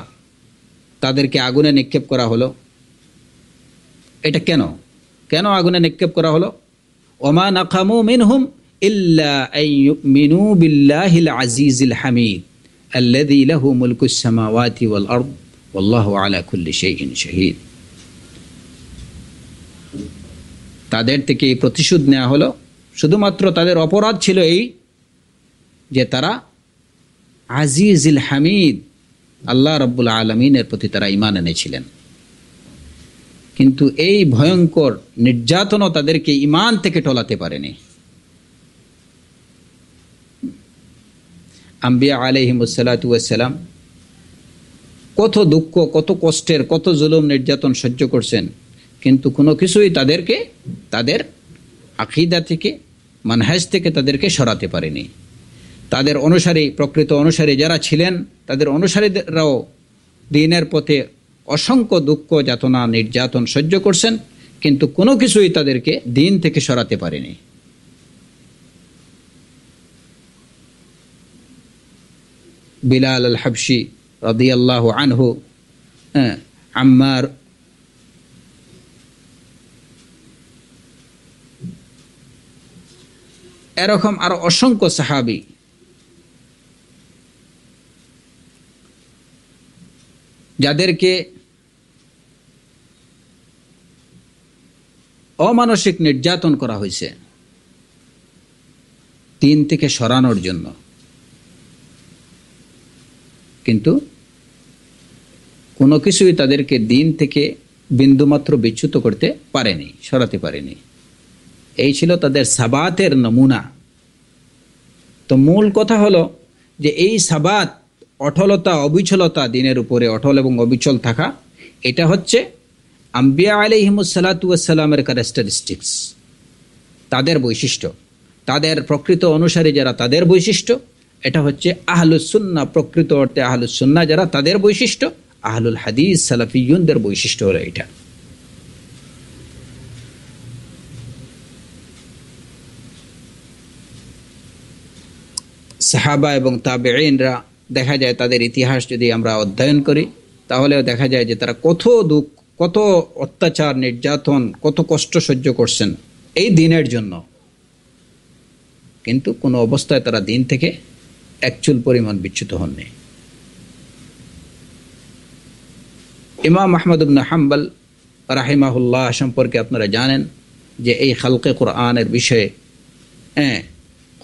তাদেরকে আগুনে নিক্ষেপ করা হলো। এটা কেন আগুনে নিক্ষেপ করা হলো? ওমা নাকামু মিনহুম ইল্লা আন ইউমিনু বিল্লাহিল আজিজিল হামিদ আল্লাযী লাহু মুলকুস সামাওয়াতি ওয়াল আরদ ওয়াল্লাহু আলা কুল্লি শাইইন শাহীদ। তাদের থেকে প্রতিশোধ নেওয়া হলো। শুধুমাত্র তাদের অপরাধ ছিল এই যে তারা আজিজিল হামিদ, আল্লাহ রাব্বুল আলামিনের প্রতি তারা ঈমান এনেছিলেন, কিন্তু এই ভয়ঙ্কর নির্যাতনও তাদেরকে ঈমান থেকে টলাতে পারেনি। আম্বিয়া আলাইহিমুস সালাতু ওয়াস সালাম কত দুঃখ, কত কষ্টের, কত জুলুম নির্যাতন সহ্য করছেন, কিন্তু কোনো কিছুই তাদেরকে তাদের আকীদা থেকে, মানহাজ থেকে তাদেরকে সরাতে পারেনি। তাদের অনুসারী, প্রকৃত অনুসারী যারা ছিলেন, তাদের অনুসারীরাও দ্বীনের পথে অসংখ্য দুঃখ, যাতনা, নির্যাতন সহ্য করছেন, কিন্তু কোনো কিছুই তাদেরকে দ্বীন থেকে সরাতে পারেনি। बिलाल अल हबशी रदियल्लाहु अन्हु, अम्मार एरकम आरो असंख्य साहाबी যাদেরকে অমানসিক নির্যাতন করা হয়েছে তিন থেকে সরানোর জন্য, কিন্তু কোনো কিছুই তাদেরকে দিন থেকে বিন্দুমাত্র বিচ্যুত করতে পারেনি, সরাতে পারেনি। এই ছিল তাদের সাবাতের নমুনা। তো মূল কথা হলো যে এই সাবাত, অটলতা অবিচলতা, দিনের উপরে অটল এবং অবিচল থাকা, এটা হচ্ছে আম্বিয়া আলাইহিমুস সালাতু ওয়াস সালামের ক্যারেক্টারিস্টিক্স, তাদের বৈশিষ্ট্য, তাদের প্রকৃত অনুসারী যারা তাদের বৈশিষ্ট্য। এটা হচ্ছে আহলুস সুন্নাহ, প্রকৃত অর্থে আহলুস সুন্নাহ যারা তাদের বৈশিষ্ট্য, আহলুল হাদিস সালাফিয়ুনদের বৈশিষ্ট্য হলো এটা। সাহাবা এবং তাবেঈনরা দেখা যায় তাদের ইতিহাস যদি আমরা অধ্যয়ন করি তাহলেও দেখা যায় যে তারা কত দুঃখ, কত অত্যাচার নির্যাতন, কত কষ্ট সহ্য করছেন এই দিনের জন্য, কিন্তু কোনো অবস্থায় তারা দিন থেকে একচুল পরিমাণ বিচ্যুত হননি। ইমাম আহমদ ইবনে হাম্বল রাহিমাহুল্লাহ সম্পর্কে আপনারা জানেন যে এই খালকে কোরআনের বিষয়ে, হ্যাঁ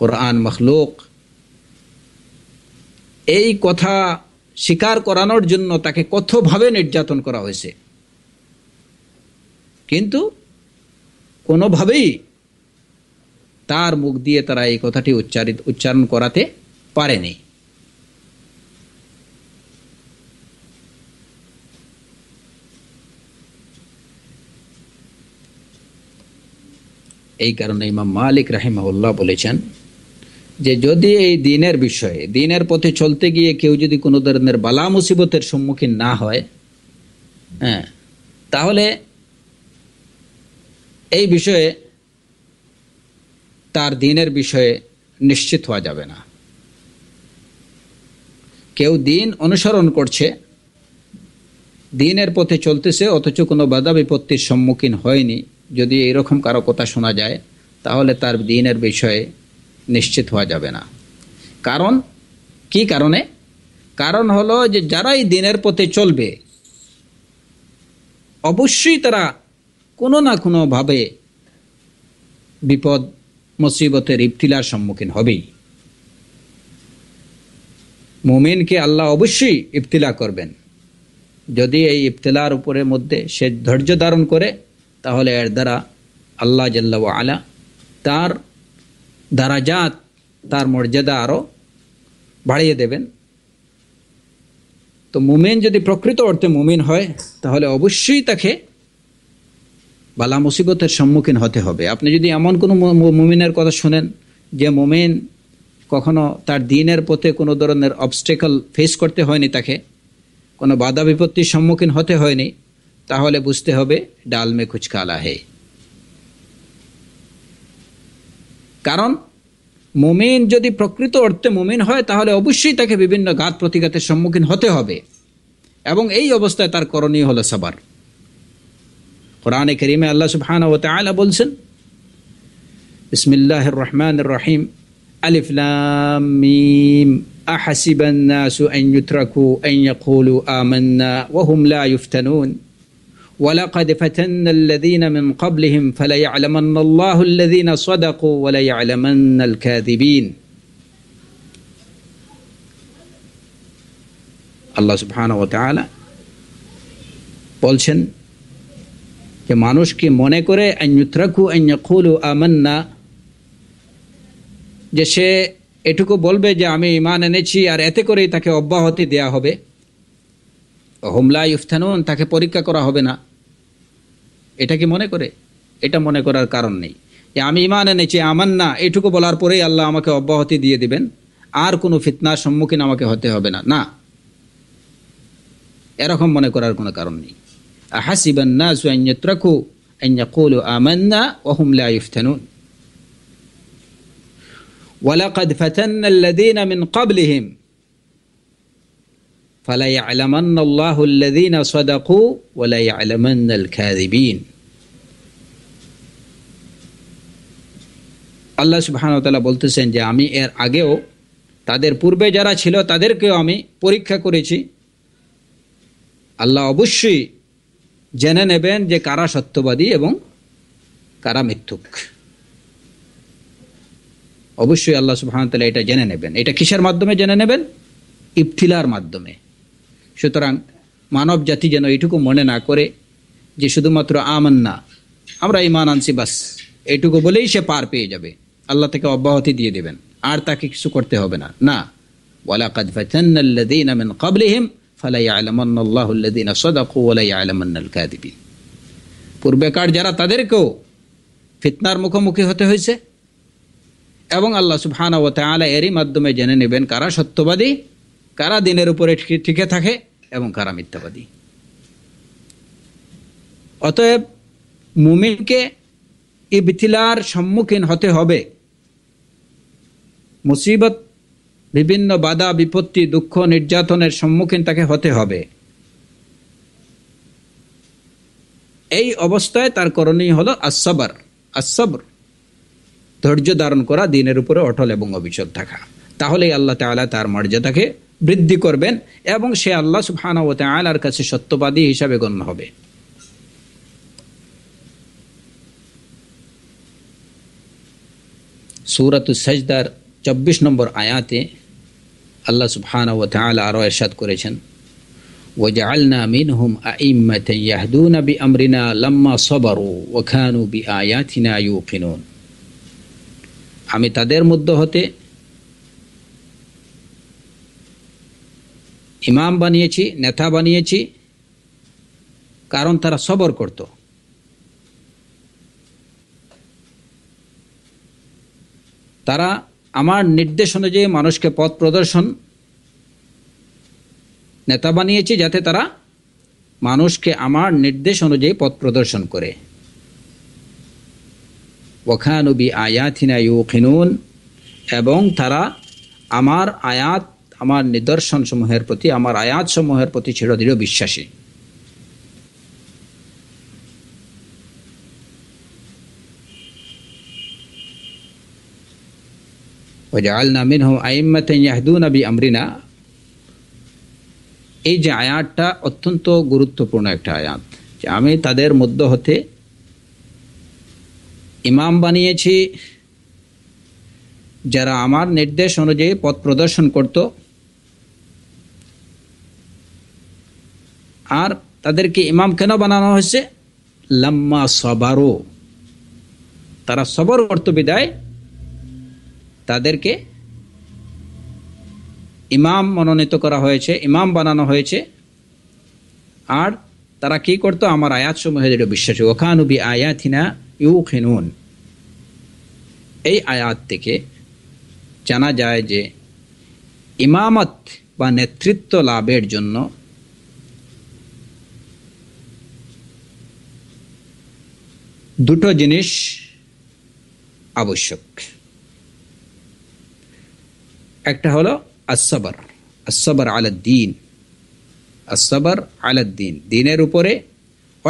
কোরআন মখলুক, এই কথা স্বীকার করানোর জন্য তাকে কতভাবে নির্যাতন করা হয়েছে, কিন্তু কোনোভাবেই তার মুখ দিয়ে তারা এই কথাটি উচ্চারণ করাতে পারেনি। এই কারণে ইমাম মালিক রাহিমাহুল্লাহ বলেছেন যে যদি এই দিনের বিষয়ে, দিনের পথে চলতে গিয়ে কেউ যদি কোনো ধরনের বালা মুসিবতের সম্মুখীন না হয়, হ্যাঁ, তাহলে এই বিষয়ে, তার দিনের বিষয়ে নিশ্চিত হওয়া যাবে না। কেউ দিন অনুসরণ করছে, দিনের পথে চলতেছে, অথচ কোনো বাধা বিপত্তির সম্মুখীন হয়নি, যদি এইরকম কারো কথা শোনা যায় তাহলে তার দিনের বিষয়ে নিশ্চিত হওয়া যাবে না। কারণ কি? কারণে কারণ হলো যে যারাই দিনের পথে চলবে অবশ্যই তারা কোনো না কোনোভাবে বিপদ মুসিবতের ইবতিলার সম্মুখীন হবেই। মুমিনকে আল্লাহ অবশ্যই ইবতিলা করবেন, যদি এই ইবতিলার উপরে মধ্যে সে ধৈর্য ধারণ করে তাহলে এর দ্বারা আল্লাহ জাল্লা ওয়া আলা তার দারাজাত, তার মর্যাদা আরও বাড়িয়ে দেবেন। তো মুমিন যদি প্রকৃত অর্থে মুমিন হয় তাহলে অবশ্যই তাকে বালা মুসিবতের সম্মুখীন হতে হবে। আপনি যদি এমন কোনো মুমিনের কথা শুনেন যে মুমিন কখনো তার দিনের পথে কোনো ধরনের অবস্টেকল ফেস করতে হয়নি, তাকে কোনো বাধা বিপত্তির সম্মুখীন হতে হয়নি, তাহলে বুঝতে হবে ডাল মে কুছ কালা হে। কারণ মুমিন যদি প্রকৃত অর্থে মুমিন হয় তাহলে অবশ্যই তাকে বিভিন্ন ঘাত প্রতিঘাতের সম্মুখীন হতে হবে, এবং এই অবস্থায় তার করণীয় হলো সাবার। কোরআনে কারীমে আল্লাহ সুবহানাহু ওয়া তাআলা বলছেন, বিসমিল্লাহির রহমানির রহিম, আলিফ লাম মিম, আহাসিবান নাসু আন ইউতরাকু আন ইয়াকুলু আমান্না ওয়া হুম লা ইফতানুন, ওয়া লাকাদ ফাতান্নাল লাযীনা মিন ক্বাবলিহিম ফালা ইয়ালামান্নাল্লাহু আল্লাযীনা সাদাকু ওয়া লা ইয়ালামান্নাল কাযিবিন। আল্লাহ সুবহানাহু ওয়া তাআলা বলছেন যে মানুষকে মনে করে আনয়ুতরাকু আন ইয়াকুলু আমান্না, যে সে এটুকু বলবে যে আমি ইমান এনেছি, আর এতে করেই তাকে অব্যাহতি দেয়া হবে। হুম লা ইফতানুন, তাকে পরীক্ষা করা হবে না। এটা কি মনে করে? এটা মনে করার কারণ নেই যে আমি ইমান এনেছি, আমান্না এটুকু বলার পরেই আল্লাহ আমাকে অব্যাহতি দিয়ে দিবেন, আর কোনো ফিতনার সম্মুখীন আমাকে হতে হবে না, না, এরকম মনে করার কোনো কারণ নেই। আহাসিবান নাসু আন ইউতরাকু আন ইয়াকুলু আমান্না ওয়া হুম লা ইফতানুন, ওয়া লাকাদ ফাতান্নাল লাযীনা মিন ক্বাবলিহিম फला यअलमन्नल्लाहु अल्लज़ीना सदक़ू व ला यअलमन्नल काज़िबीन। আল্লাহ সুবহানাহু ওয়া তাআলা বলতেছেন যে আমি এর আগেও তাদের পূর্বে যারা ছিল তাদেরকেও আমি পরীক্ষা করেছি। আল্লাহ অবশ্যই জেনে নেবেন যে কারা সত্যবাদী এবং কারা মিথ্যুক। অবশ্যই আল্লাহ সুবহানাহু ওয়া তাআলা এটা জেনে নেবেন। এটা কিসের মাধ্যমে জেনে নেবেন? ইবতিলার মাধ্যমে। সুতরাং মানব জাতি যেন এইটুকু মনে না করে যে শুধুমাত্র আমান্না, আমরা ইমান আনছি বাস, এইটুকু বলেই সে পার পেয়ে যাবে, আল্লাহ তাকে অব্যাহতি দিয়ে দেবেন, আর তাকে কিছু করতে হবে না। না, ওয়ালাকাদ ফাতান্নাল্লাযীনা মিন ক্বাবলিহিম ফালা ইয়া'লামান্নাল্লাহু আল্লাযীনা সাদাকু ওয়া লা ইয়া'লামান্নাল কাযিবিন। পূর্বেকার যারা তাদেরকেও ফিতনার মুখোমুখি হতে হয়েছে এবং আল্লাহ সুবহানাহু ওয়া তাআলা এরই মাধ্যমে জেনে নেবেন কারা সত্যবাদী, কারা দিনের উপরে টিকে থাকে এবং কারা মিথ্যাবাদী। অতএব মুমিনকে ইবতিলার সম্মুখীন হতে হবে, মুসিবত, বিভিন্ন বাধা বিপত্তি, দুঃখ নির্যাতনের সম্মুখীন তাকে হতে হবে। এই অবস্থায় তার করণীয় হলো আসসাবর। আসসাবর ধৈর্য ধারণ করা, দিনের উপরে অটল এবং অবিচল থাকা। তাহলেই আল্লাহ তাআলা তার মর্যাদাকে বৃদ্ধি করবেন এবং সে আল্লাহ সুবহানাহু ওয়া তাআলার কাছে সত্যবাদী হিসাবে গণ্য হবে। সূরাতুস সাজদার ২৪ নম্বর আয়াতে আল্লাহ সুবহানাহু ওয়া তাআলা আরো ইরশাদ করেছেন, ওয়াজআলনা মিনহুম আইম্মাতান ইয়াহদুনা বিআমরিনা লাম্মা সাবারু ওয়া কানু বিআয়াতিনা ইউকিনুন। আমি তাদের মধ্যে হতে ইমাম বানিয়েছি, নেতা বানিয়েছি, কারণ তারা সবর করত। তারা আমার নির্দেশ অনুযায়ী মানুষকে পথ প্রদর্শন, নেতা বানিয়েছি যাতে তারা মানুষকে আমার নির্দেশ অনুযায়ী পথ প্রদর্শন করে। ওয়াকানু বিআয়াতিনা ইউকিনুন, এবং তারা আমার আয়াত, আমার নিদর্শন সমূহের প্রতি, আমার আয়াত সমূহের প্রতি ছিল দৃঢ় বিশ্বাসী। ওয়াজআলনা মিনহুম আইম্মাতান ইয়াহদুনা বিআমরিনা, এই যে আয়াতটা অত্যন্ত গুরুত্বপূর্ণ একটা আয়াত। যে আমি তাদের মধ্য হতে ইমাম বানিয়েছি যারা আমার নির্দেশ অনুযায়ী পথ প্রদর্শন করত, আর তাদেরকে ইমাম কেন বানানো হয়েছে? লাম্মা সাবারু, তারা সবর করত বিদায় তাদেরকে ইমাম মনোনীত করা হয়েছে, ইমাম বানানো হয়েছে। আর তারা কি করত? আমার আয়াতসমূহে যেটা বিশ্বাসী। ওয়াকানু বিআয়াতিনা ইউকিনুন। এই আয়াত থেকে জানা যায় যে ইমামত বা নেতৃত্ব লাভের জন্য দুটো জিনিস আবশ্যক। একটা হলো আসসাবর, আসসাবর আলাদ্দীন, আসসাবর আলাদ্দীন, দ্বীনের উপরে,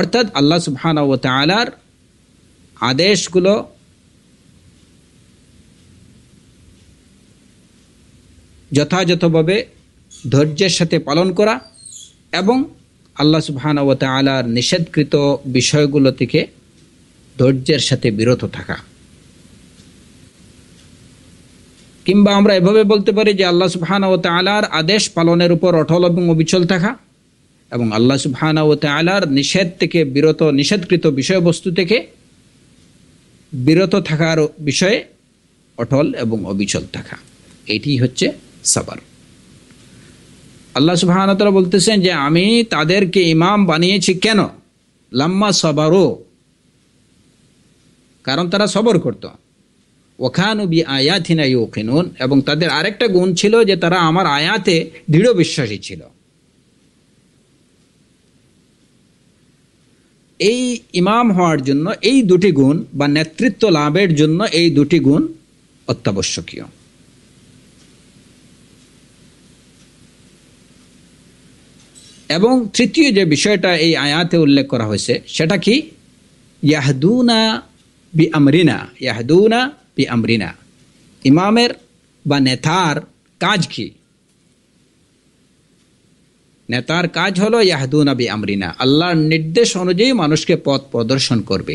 অর্থাৎ আল্লাহ সুবহানাহু ওয়া তাআলার আদেশগুলো যথাযথভাবে ধৈর্যের সাথে পালন করা এবং আল্লাহ সুবহানাহু ওয়া তাআলার নিষেধকৃত বিষয়গুলো থেকে ধৈর্যের সাথে বিরত থাকা। কিংবা আমরা এভাবে বলতে পারি যে আল্লাহ সুবহানাহু ওয়া তাআলার আদেশ পালনের উপর অটল এবং অবিচল থাকা এবং আল্লাহ সুবহানাহু ওয়া তাআলার নিষেধ থেকে বিরত, নিষেধকৃত বিষয়বস্তু থেকে বিরত থাকার বিষয়ে অটল এবং অবিচল থাকা, এটি হচ্ছে সাবর। আল্লাহ সুবহানাহু ওয়া তাআলা বলতেছেন যে আমি তাদেরকে ইমাম বানিয়েছি কেন? লাম্মা সাবারু, কারণ তারা সবর করত। ওয়াকানু বিআয়াতিনা ইউকিনুন, এবং তাদের আরেকটা গুণ ছিল যে তারা আমার আয়াতে দৃঢ় বিশ্বাসী ছিল। এই ইমাম হওয়ার জন্য এই দুটি গুণ বা নেতৃত্ব লাভের জন্য এই দুটি গুণ অত্যাবশ্যকীয়। এবং তৃতীয় যে বিষয়টা এই আয়াতে উল্লেখ করা হয়েছে সেটা কি, ইয়াহদুনা বি আমরিনা। ইয়াহদুনা বি আমরিনা, ইমামের বা নেতার কাজ কি? নেতার কাজ হলো ইয়াহদুনা বি আমরিনা, আল্লাহর নির্দেশ অনুযায়ী মানুষকে পথ প্রদর্শন করবে।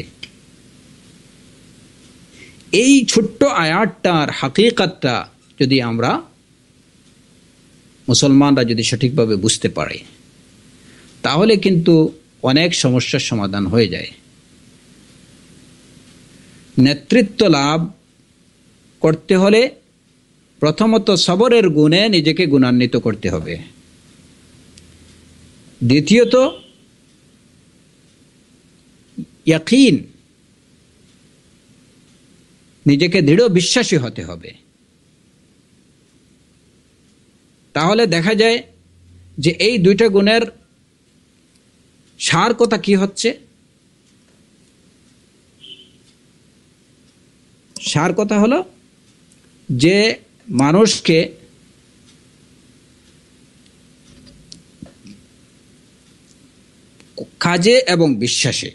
এই ছোট্ট আয়াতটার হাকিকতটা যদি আমরা মুসলমানরা যদি সঠিকভাবে বুঝতে পারে তাহলে কিন্তু অনেক সমস্যার সমাধান হয়ে যায়। নেতৃত্ব লাভ করতে হলে প্রথমত সবরের গুণে নিজেকে গুণান্বিত করতে হবে, দ্বিতীয়ত ইয়াকিন নিজেকে দৃঢ় বিশ্বাসী হতে হবে। তাহলে দেখা যায় যে এই দুইটা গুণের সার কথা কি হচ্ছে, সার কথা হলো যে মানুষকে কাজে এবং বিশ্বাসে,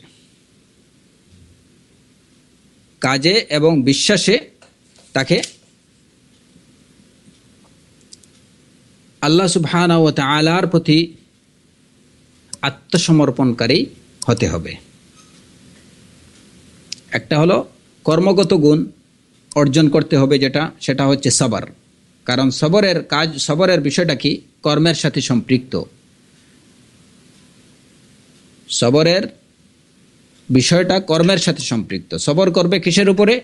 কাজে এবং বিশ্বাসে তাকে আল্লাহ সুবহানাহু ওয়া তাআলার প্রতি আত্মসমর্পণকারী হতে হবে। একটা হলো কর্মগত গুণ অর্জন করতে হবে, যেটা সেটা হচ্ছে সবর। কারণ সবরের কাজ, সবরের বিষয়টা কি কর্মের সাথে সম্পৃক্ত। সবরের বিষয়টা কর্মের সাথে সম্পৃক্ত। সবর করবে কিসের উপরে?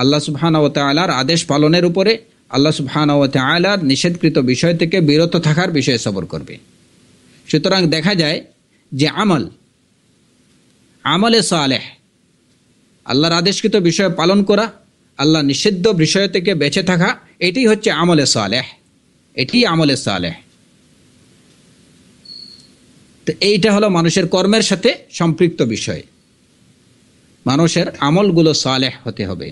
আল্লাহ সুবহানাহু ওয়া তাআলার আদেশ পালনের উপরে, আল্লাহ সুবহানাহু ওয়া তাআলার নিষেধকৃত বিষয় থেকে বিরত থাকার বিষয়ে সবর করবে। সুতরাং দেখা যায় যে আমলে সালেহ, আল্লাহর আদেশকৃত বিষয় পালন করা, আল্লাহ নিষিদ্ধ বিষয় থেকে বেঁচে থাকা, এটি হচ্ছে আমলে সালেহ, এটি আমলে সালেহ। তো এইটা হলো মানুষের কর্মের সাথে সম্পৃক্ত বিষয়। মানুষের আমলগুলো সালেহ হতে হবে।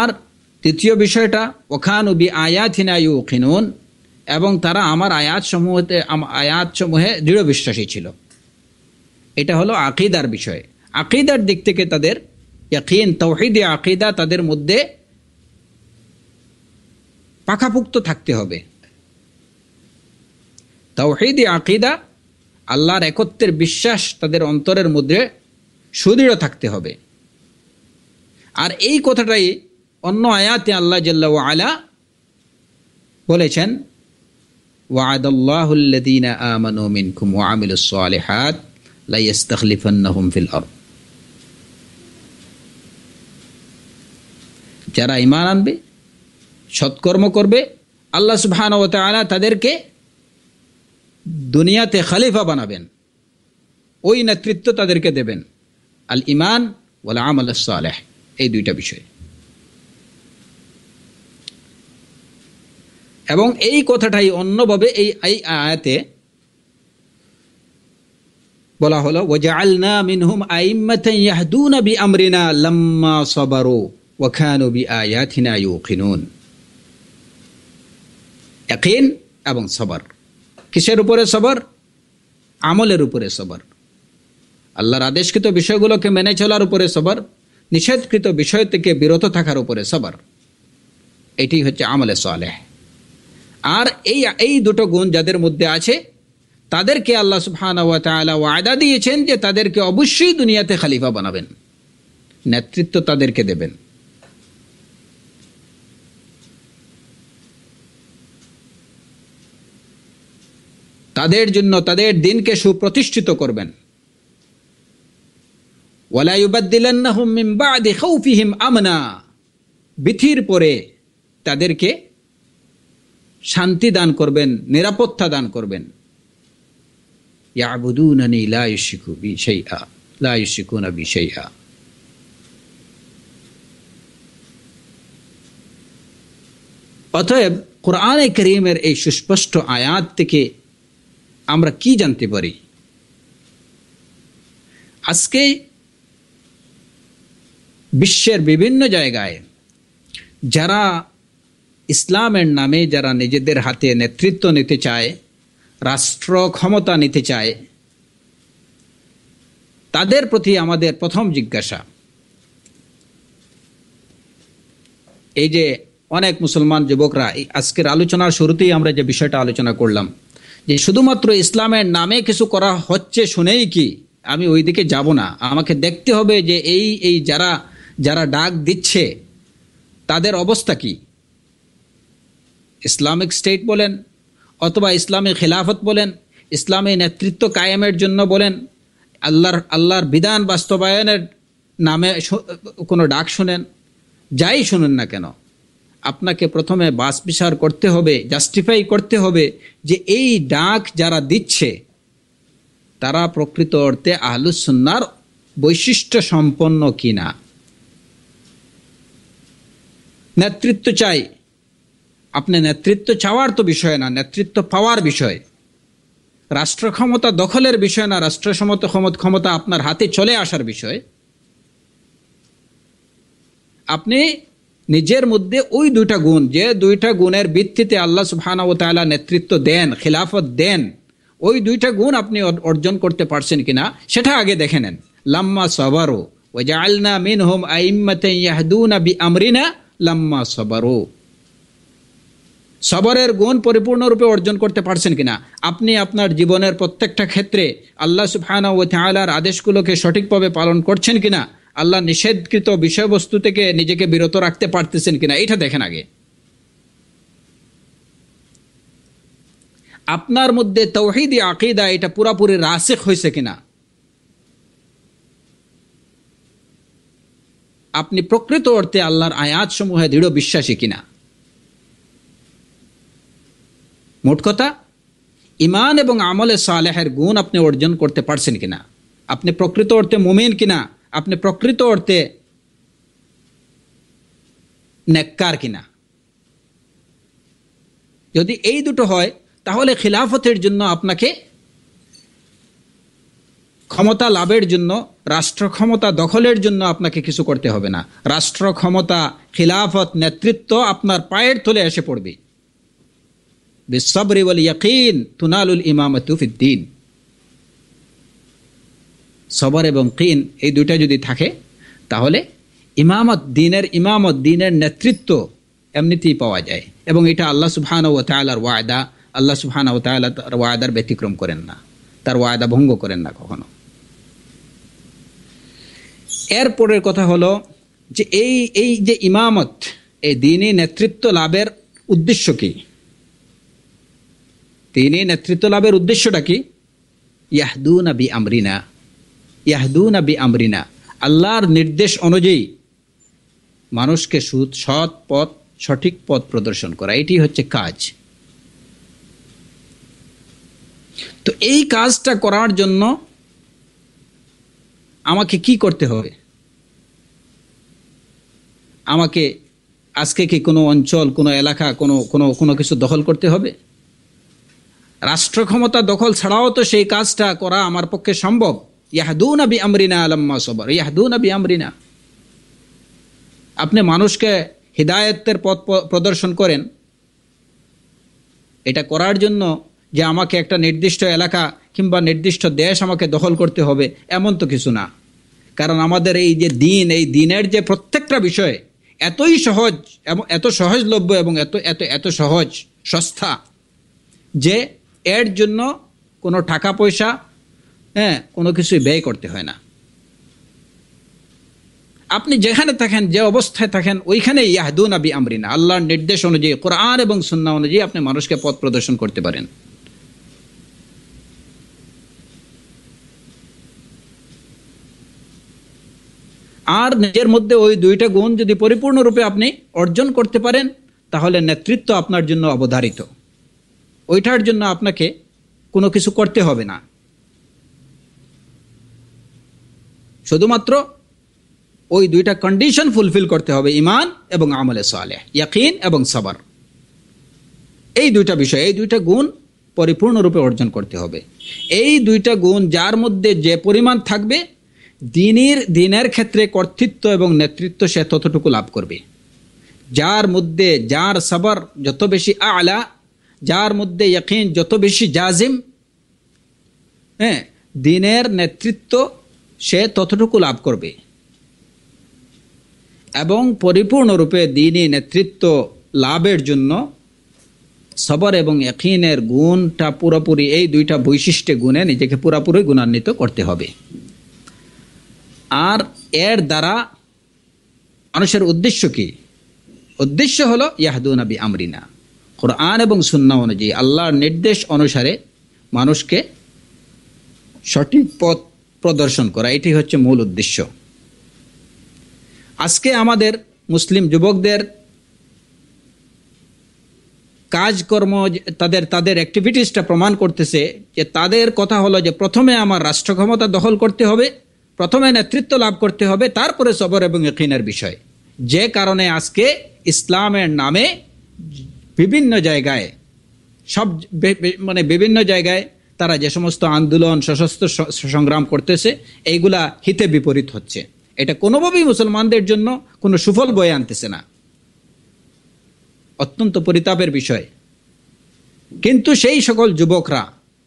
আর তৃতীয় বিষয়টা ওখানু বি আয়াতিনা ইউকিনুন, এবং তারা আমার আয়াতসমূহে দৃঢ় বিশ্বাসী ছিল। এটা হলো আকিদার বিষয়। আকিদার দিক থেকে তাদের ইয়াকিন, তাওহীদে আকিদা তাদের মধ্যে পাকাপুক্ত থাকতে হবে। তাওহীদে আকিদা, আল্লাহর একত্বের বিশ্বাস তাদের অন্তরের মধ্যে সুদৃঢ় থাকতে হবে। আর এই কথাটাই অন্য আয়াতে আল্লাহ জাল্লা ওয়া আলা বলেছেন, وعد الله الذين آمنوا منكم وعملوا الصالحات لا يستخلفنهم في الأرض, যারা ঈমান আনবে সৎকর্ম করবে আল্লাহ সুবহানাহু ওয়া তাআলা তাদেরকে দুনিয়াতে খলিফা বানাবেন, ওই নেতৃত্ব তাদেরকে দেবেন। আল ঈমান ওয়াল আমাল সালেহ, এই দুইটা বিষয়। এবং এই কথাটাই অন্যভাবে এই আয়াতে বলা হলো, ওয়াজআলনা মিনহুম আইম্মাতান ইয়াহদুনা বিআমরিনা লাম্মা সাবারু ওয়া কানু বিআয়াতিনা ইউকিনুন। ইয়াকিন এবং সবর, কিসের উপরে সবর? আমলের উপরে সবর, আল্লাহর আদেশকৃত বিষয়গুলোকে মেনে চলার উপরে সবর, নিষেধকৃত বিষয় থেকে বিরত থাকার উপরে সবর, এটি হচ্ছে আমলে সালেহ। আর এই দুটো গুণ যাদের মধ্যে আছে তাদেরকে আল্লাহ সুবহানাহু ওয়া তাআলা ওয়াদা দিয়েছেন যে তাদেরকে অবশ্যই দুনিয়াতে খলিফা বানাবেন, নেতৃত্ব তাদেরকে দেবেন। তাদের জন্য তাদের দিনকে সুপ্রতিষ্ঠিত করবেন। ওয়ালা ইউবাদদিলান্নাহুম মিন বাদি খাউফিহিম আমনা, ভীতির পরে তাদেরকে শান্তি দান করবেন, নিরাপত্তা দান করবেন। ইয়াবুদুনানি লা ইউশরিকু বি শাইআ লা ইউশরিকুনা বি শাইআ, অতএব কোরআনে কারীমের এই সুস্পষ্ট আয়াত থেকে আমরা কি জানতে পারি? আজকে বিশ্বের বিভিন্ন জায়গায় যারা ইসলামের নামে যারা নিজেদের হাতে নেতৃত্ব নিতে চায়, রাষ্ট্র ক্ষমতা নিতে চায়, তাদের প্রতি আমাদের প্রথম জিজ্ঞাসা। এই যে অনেক মুসলমান যুবকরা, আজকের আলোচনার শুরুতেই আমরা যে বিষয়টা আলোচনা করলাম যে শুধুমাত্র ইসলামের নামে কিছু করা হচ্ছে শুনেই কি আমি ওই দিকে যাব না, আমাকে দেখতে হবে যে এই যারা যারা ডাক দিচ্ছে তাদের অবস্থা কি। ইসলামিক স্টেট বলেন অথবা ইসলামী খেলাফত বলেন, ইসলামী নেতৃত্ব কায়েমের জন্য বলেন, আল্লাহর বিধান বাস্তবায়নের নামে কোনো ডাক শোনেন, যাই শুনেন না কেন, আপনাকে প্রথমে বাস বিচার করতে হবে, জাস্টিফাই করতে হবে যে এই ডাক যারা দিচ্ছে তারা প্রকৃত অর্থে আহলুস সুন্নাহর বৈশিষ্ট্য সম্পন্ন কিনা। নেতৃত্ব চাই, আপনি নেতৃত্ব চাওয়ার তো বিষয় না, নেতৃত্ব পাওয়ার বিষয়। রাষ্ট্র ক্ষমতা দখলের বিষয় না, রাষ্ট্র ক্ষমতা আপনার হাতে চলে আসার বিষয়। আপনি নিজের মধ্যে ওই দুইটা গুণ, যে দুইটা গুণের ভিত্তিতে আল্লাহ সুবহানাহু ওয়া তাআলা নেতৃত্ব দেন, খেলাফত দেন, ওই দুইটা গুণ আপনি অর্জন করতে পারছেন কিনা সেটা আগে দেখে নেন। লাম্মা সাবারু ওয়া জাআলনা মিনহুম আইম্মাতান ইয়াহদুনা বিআমরিনা লাম্মা সাবারু। সবরের গুণ পরিপূর্ণরূপে অর্জন করতে পারছেন কিনা, আপনি আপনার জীবনের প্রত্যেকটা ক্ষেত্রে আল্লাহ সুবহানাহু ওয়া তাআলার আদেশগুলোকে সঠিকভাবে পালন করছেন কিনা, আল্লাহ নিষেধকৃত বিষয়বস্তু থেকে নিজেকে বিরত রাখতে পারতেছেন কিনা, এটা দেখেন আগে। আপনার মধ্যে তাওহীদি আকীদা এটা পুরাপুরি রাসিখ হয়েছে কিনা, আপনি প্রকৃত অর্থে আল্লাহর আয়াত সমূহে দৃঢ় বিশ্বাসী কিনা। মোট কথা, ইমান এবং আমলে সালেহের গুণ আপনি অর্জন করতে পারছেন কিনা, আপনি প্রকৃত অর্থে মুমিন কিনা, আপনি প্রকৃত অর্থে নেককার কিনা। যদি এই দুটো হয় তাহলে খিলাফতের জন্য আপনাকে, ক্ষমতা লাভের জন্য, রাষ্ট্র ক্ষমতা দখলের জন্য আপনাকে কিছু করতে হবে না। রাষ্ট্র ক্ষমতা, খিলাফত, নেতৃত্ব আপনার পায়ের তলে এসে পড়বে। বিসসবরি ওয়াল ইয়াকিন তুনালুল ইমামাতু ফিদ্দীন। সবর এবং কিন এই দুইটা যদি থাকে তাহলে ইমামত দিনের নেতৃত্ব এমনিতেই পাওয়া যায়, এবং এটা আল্লাহ সুবহানাহু ওয়া তাআলার ওয়াদা। আল্লাহ সুবহানাহু ওয়া তাআলা তার ওয়াদার ব্যতিক্রম করেন না, তার ওয়াদা ভঙ্গ করেন না কখনো। এরপরের কথা হলো যে এই যে ইমামত, এই দ্বীনি নেতৃত্ব লাভের উদ্দেশ্য কি, তিনি নেতৃত্ব লাভের উদ্দেশ্যটা কি? ইয়াহদুনা বিআমরিনা, ইয়াহদুনা বিআমরিনা, আল্লাহর নির্দেশ অনুযায়ী মানুষকে সৎ পথ, সঠিক পথ প্রদর্শন করা, এটি হচ্ছে কাজ। তো এই কাজটা করার জন্য আমাকে কি করতে হবে? আমাকে আজকে কি কোনো অঞ্চল, কোনো এলাকা, কোনো কিছু দখল করতে হবে? রাষ্ট্র ক্ষমতা দখল ছাড়াও তো সেই কাজটা করা আমার পক্ষে সম্ভব। ইয়াহদুনা বিআমরিনা লাম্মা সাবর, ইয়াহদুনা বিআমরিনা। আপনি মানুষকে হিদায়াতের পথ প্রদর্শন করেন, এটা করার জন্য যে আমাকে একটা নির্দিষ্ট এলাকা কিংবা নির্দিষ্ট দেশ আমাকে দখল করতে হবে এমন তো কিছু না, কারণ আমাদের এই যে দ্বীন, এই দ্বীনের যে প্রত্যেকটা বিষয় এতই সহজ, এত সহজলভ্য এবং এত এত এত সহজ সস্তা যে এর জন্য কোনো টাকা পয়সা, কোনো কিছুই ব্যয় করতে হয় না। আপনি যেখানে থাকেন, যে অবস্থায় থাকেন, ওইখানে ইয়াহদুনা বিআমরিনা, আল্লাহর নির্দেশ অনুযায়ী, কোরআন এবং সুন্নাহ অনুযায়ী আপনি মানুষকে পথ প্রদর্শন করতে পারেন। আর নিজের মধ্যে ওই দুইটা গুণ যদি পরিপূর্ণরূপে আপনি অর্জন করতে পারেন তাহলে নেতৃত্ব আপনার জন্য অবধারিত। ওইটার জন্য আপনাকে কোনো কিছু করতে হবে না, শুধুমাত্র ওই দুইটা কন্ডিশন ফুলফিল করতে হবে, ইমান এবং আমলে সালেহ, ইয়াকিন এবং সবর। এই দুইটা বিষয়, এই দুইটা গুণ পরিপূর্ণরূপে অর্জন করতে হবে। এই দুইটা গুণ যার মধ্যে যে পরিমাণ থাকবে, দিনের ক্ষেত্রে কর্তৃত্ব এবং নেতৃত্ব সে ততটুকু লাভ করবে। जार मुद्दे जार सबर जत बेशी आला, जार मुद्दे यकीन जत बेशी जाजिम, হ্যাঁ দিনের নেতৃত্ব সে ততটুকু লাভ করবে এবং পরিপূর্ণরূপে দিনী নেতৃত্ব লাভের জন্য সবর এবং ইয়াকিনের গুণটা পুরোপুরি এই দুইটা বৈশিষ্ট্যে গুণে নিজেকে পুরোপুরি গুণান্বিত করতে হবে। আর এর দ্বারা মানুষের উদ্দেশ্য কি? উদ্দেশ্য হলো ইয়াহদুনা বিআমরিনা, কোরআন এবং সুন্নাহ অনুযায়ী আল্লাহর নির্দেশ অনুসারে মানুষকে সঠিক পথ প্রদর্শন করা, এটি হচ্ছে মূল উদ্দেশ্য। আজকে আমাদের মুসলিম যুবকদের কাজকর্ম তাদের তাদের অ্যাক্টিভিটিসটা প্রমাণ করতেছে যে তাদের কথা হলো যে প্রথমে আমার রাষ্ট্র ক্ষমতা দখল করতে হবে, প্রথমে নেতৃত্ব লাভ করতে হবে, তারপরে সবর এবং ইয়াকিনের বিষয়। যে কারণে আজকে ইসলামের নামে বিভিন্ন জায়গায় বিভিন্ন জায়গায় তারা যে সমস্ত আন্দোলন সশস্ত্র সংগ্রাম করতেছে এইগুলা হিতে বিপরীত হচ্ছে। এটা কোনোভাবেই মুসলমানদের জন্য কোনো সুফল বয়ে আনতেছে না, অত্যন্ত পরিতাপের বিষয়। কিন্তু সেই সকল যুবকরা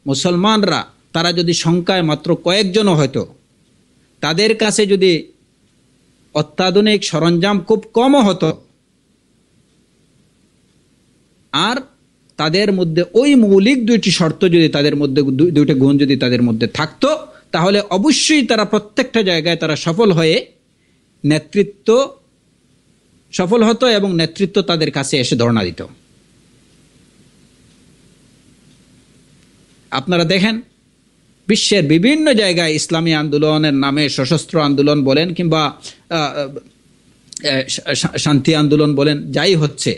মুসলমানরা তারা যদি সংখ্যায় মাত্র কয়েকজনও হয়তো, তাদের কাছে যদি অত্যাধুনিক সরঞ্জাম খুব কমও হতো আর তাদের মধ্যে ওই মৌলিক দুইটি শর্ত যদি তাদের মধ্যে দুইটা গুণ যদি তাদের মধ্যে থাকতো তাহলে অবশ্যই তারা প্রত্যেকটা জায়গায় তারা সফল হয়ে নেতৃত্ব সফল হতো এবং নেতৃত্ব তাদের কাছে এসে ধর্ণা দিত। আপনারা দেখেন বিশ্বের বিভিন্ন জায়গায় ইসলামী আন্দোলনের নামে সশস্ত্র আন্দোলন বলেন কিংবা শান্তি আন্দোলন বলেন যাই হচ্ছে,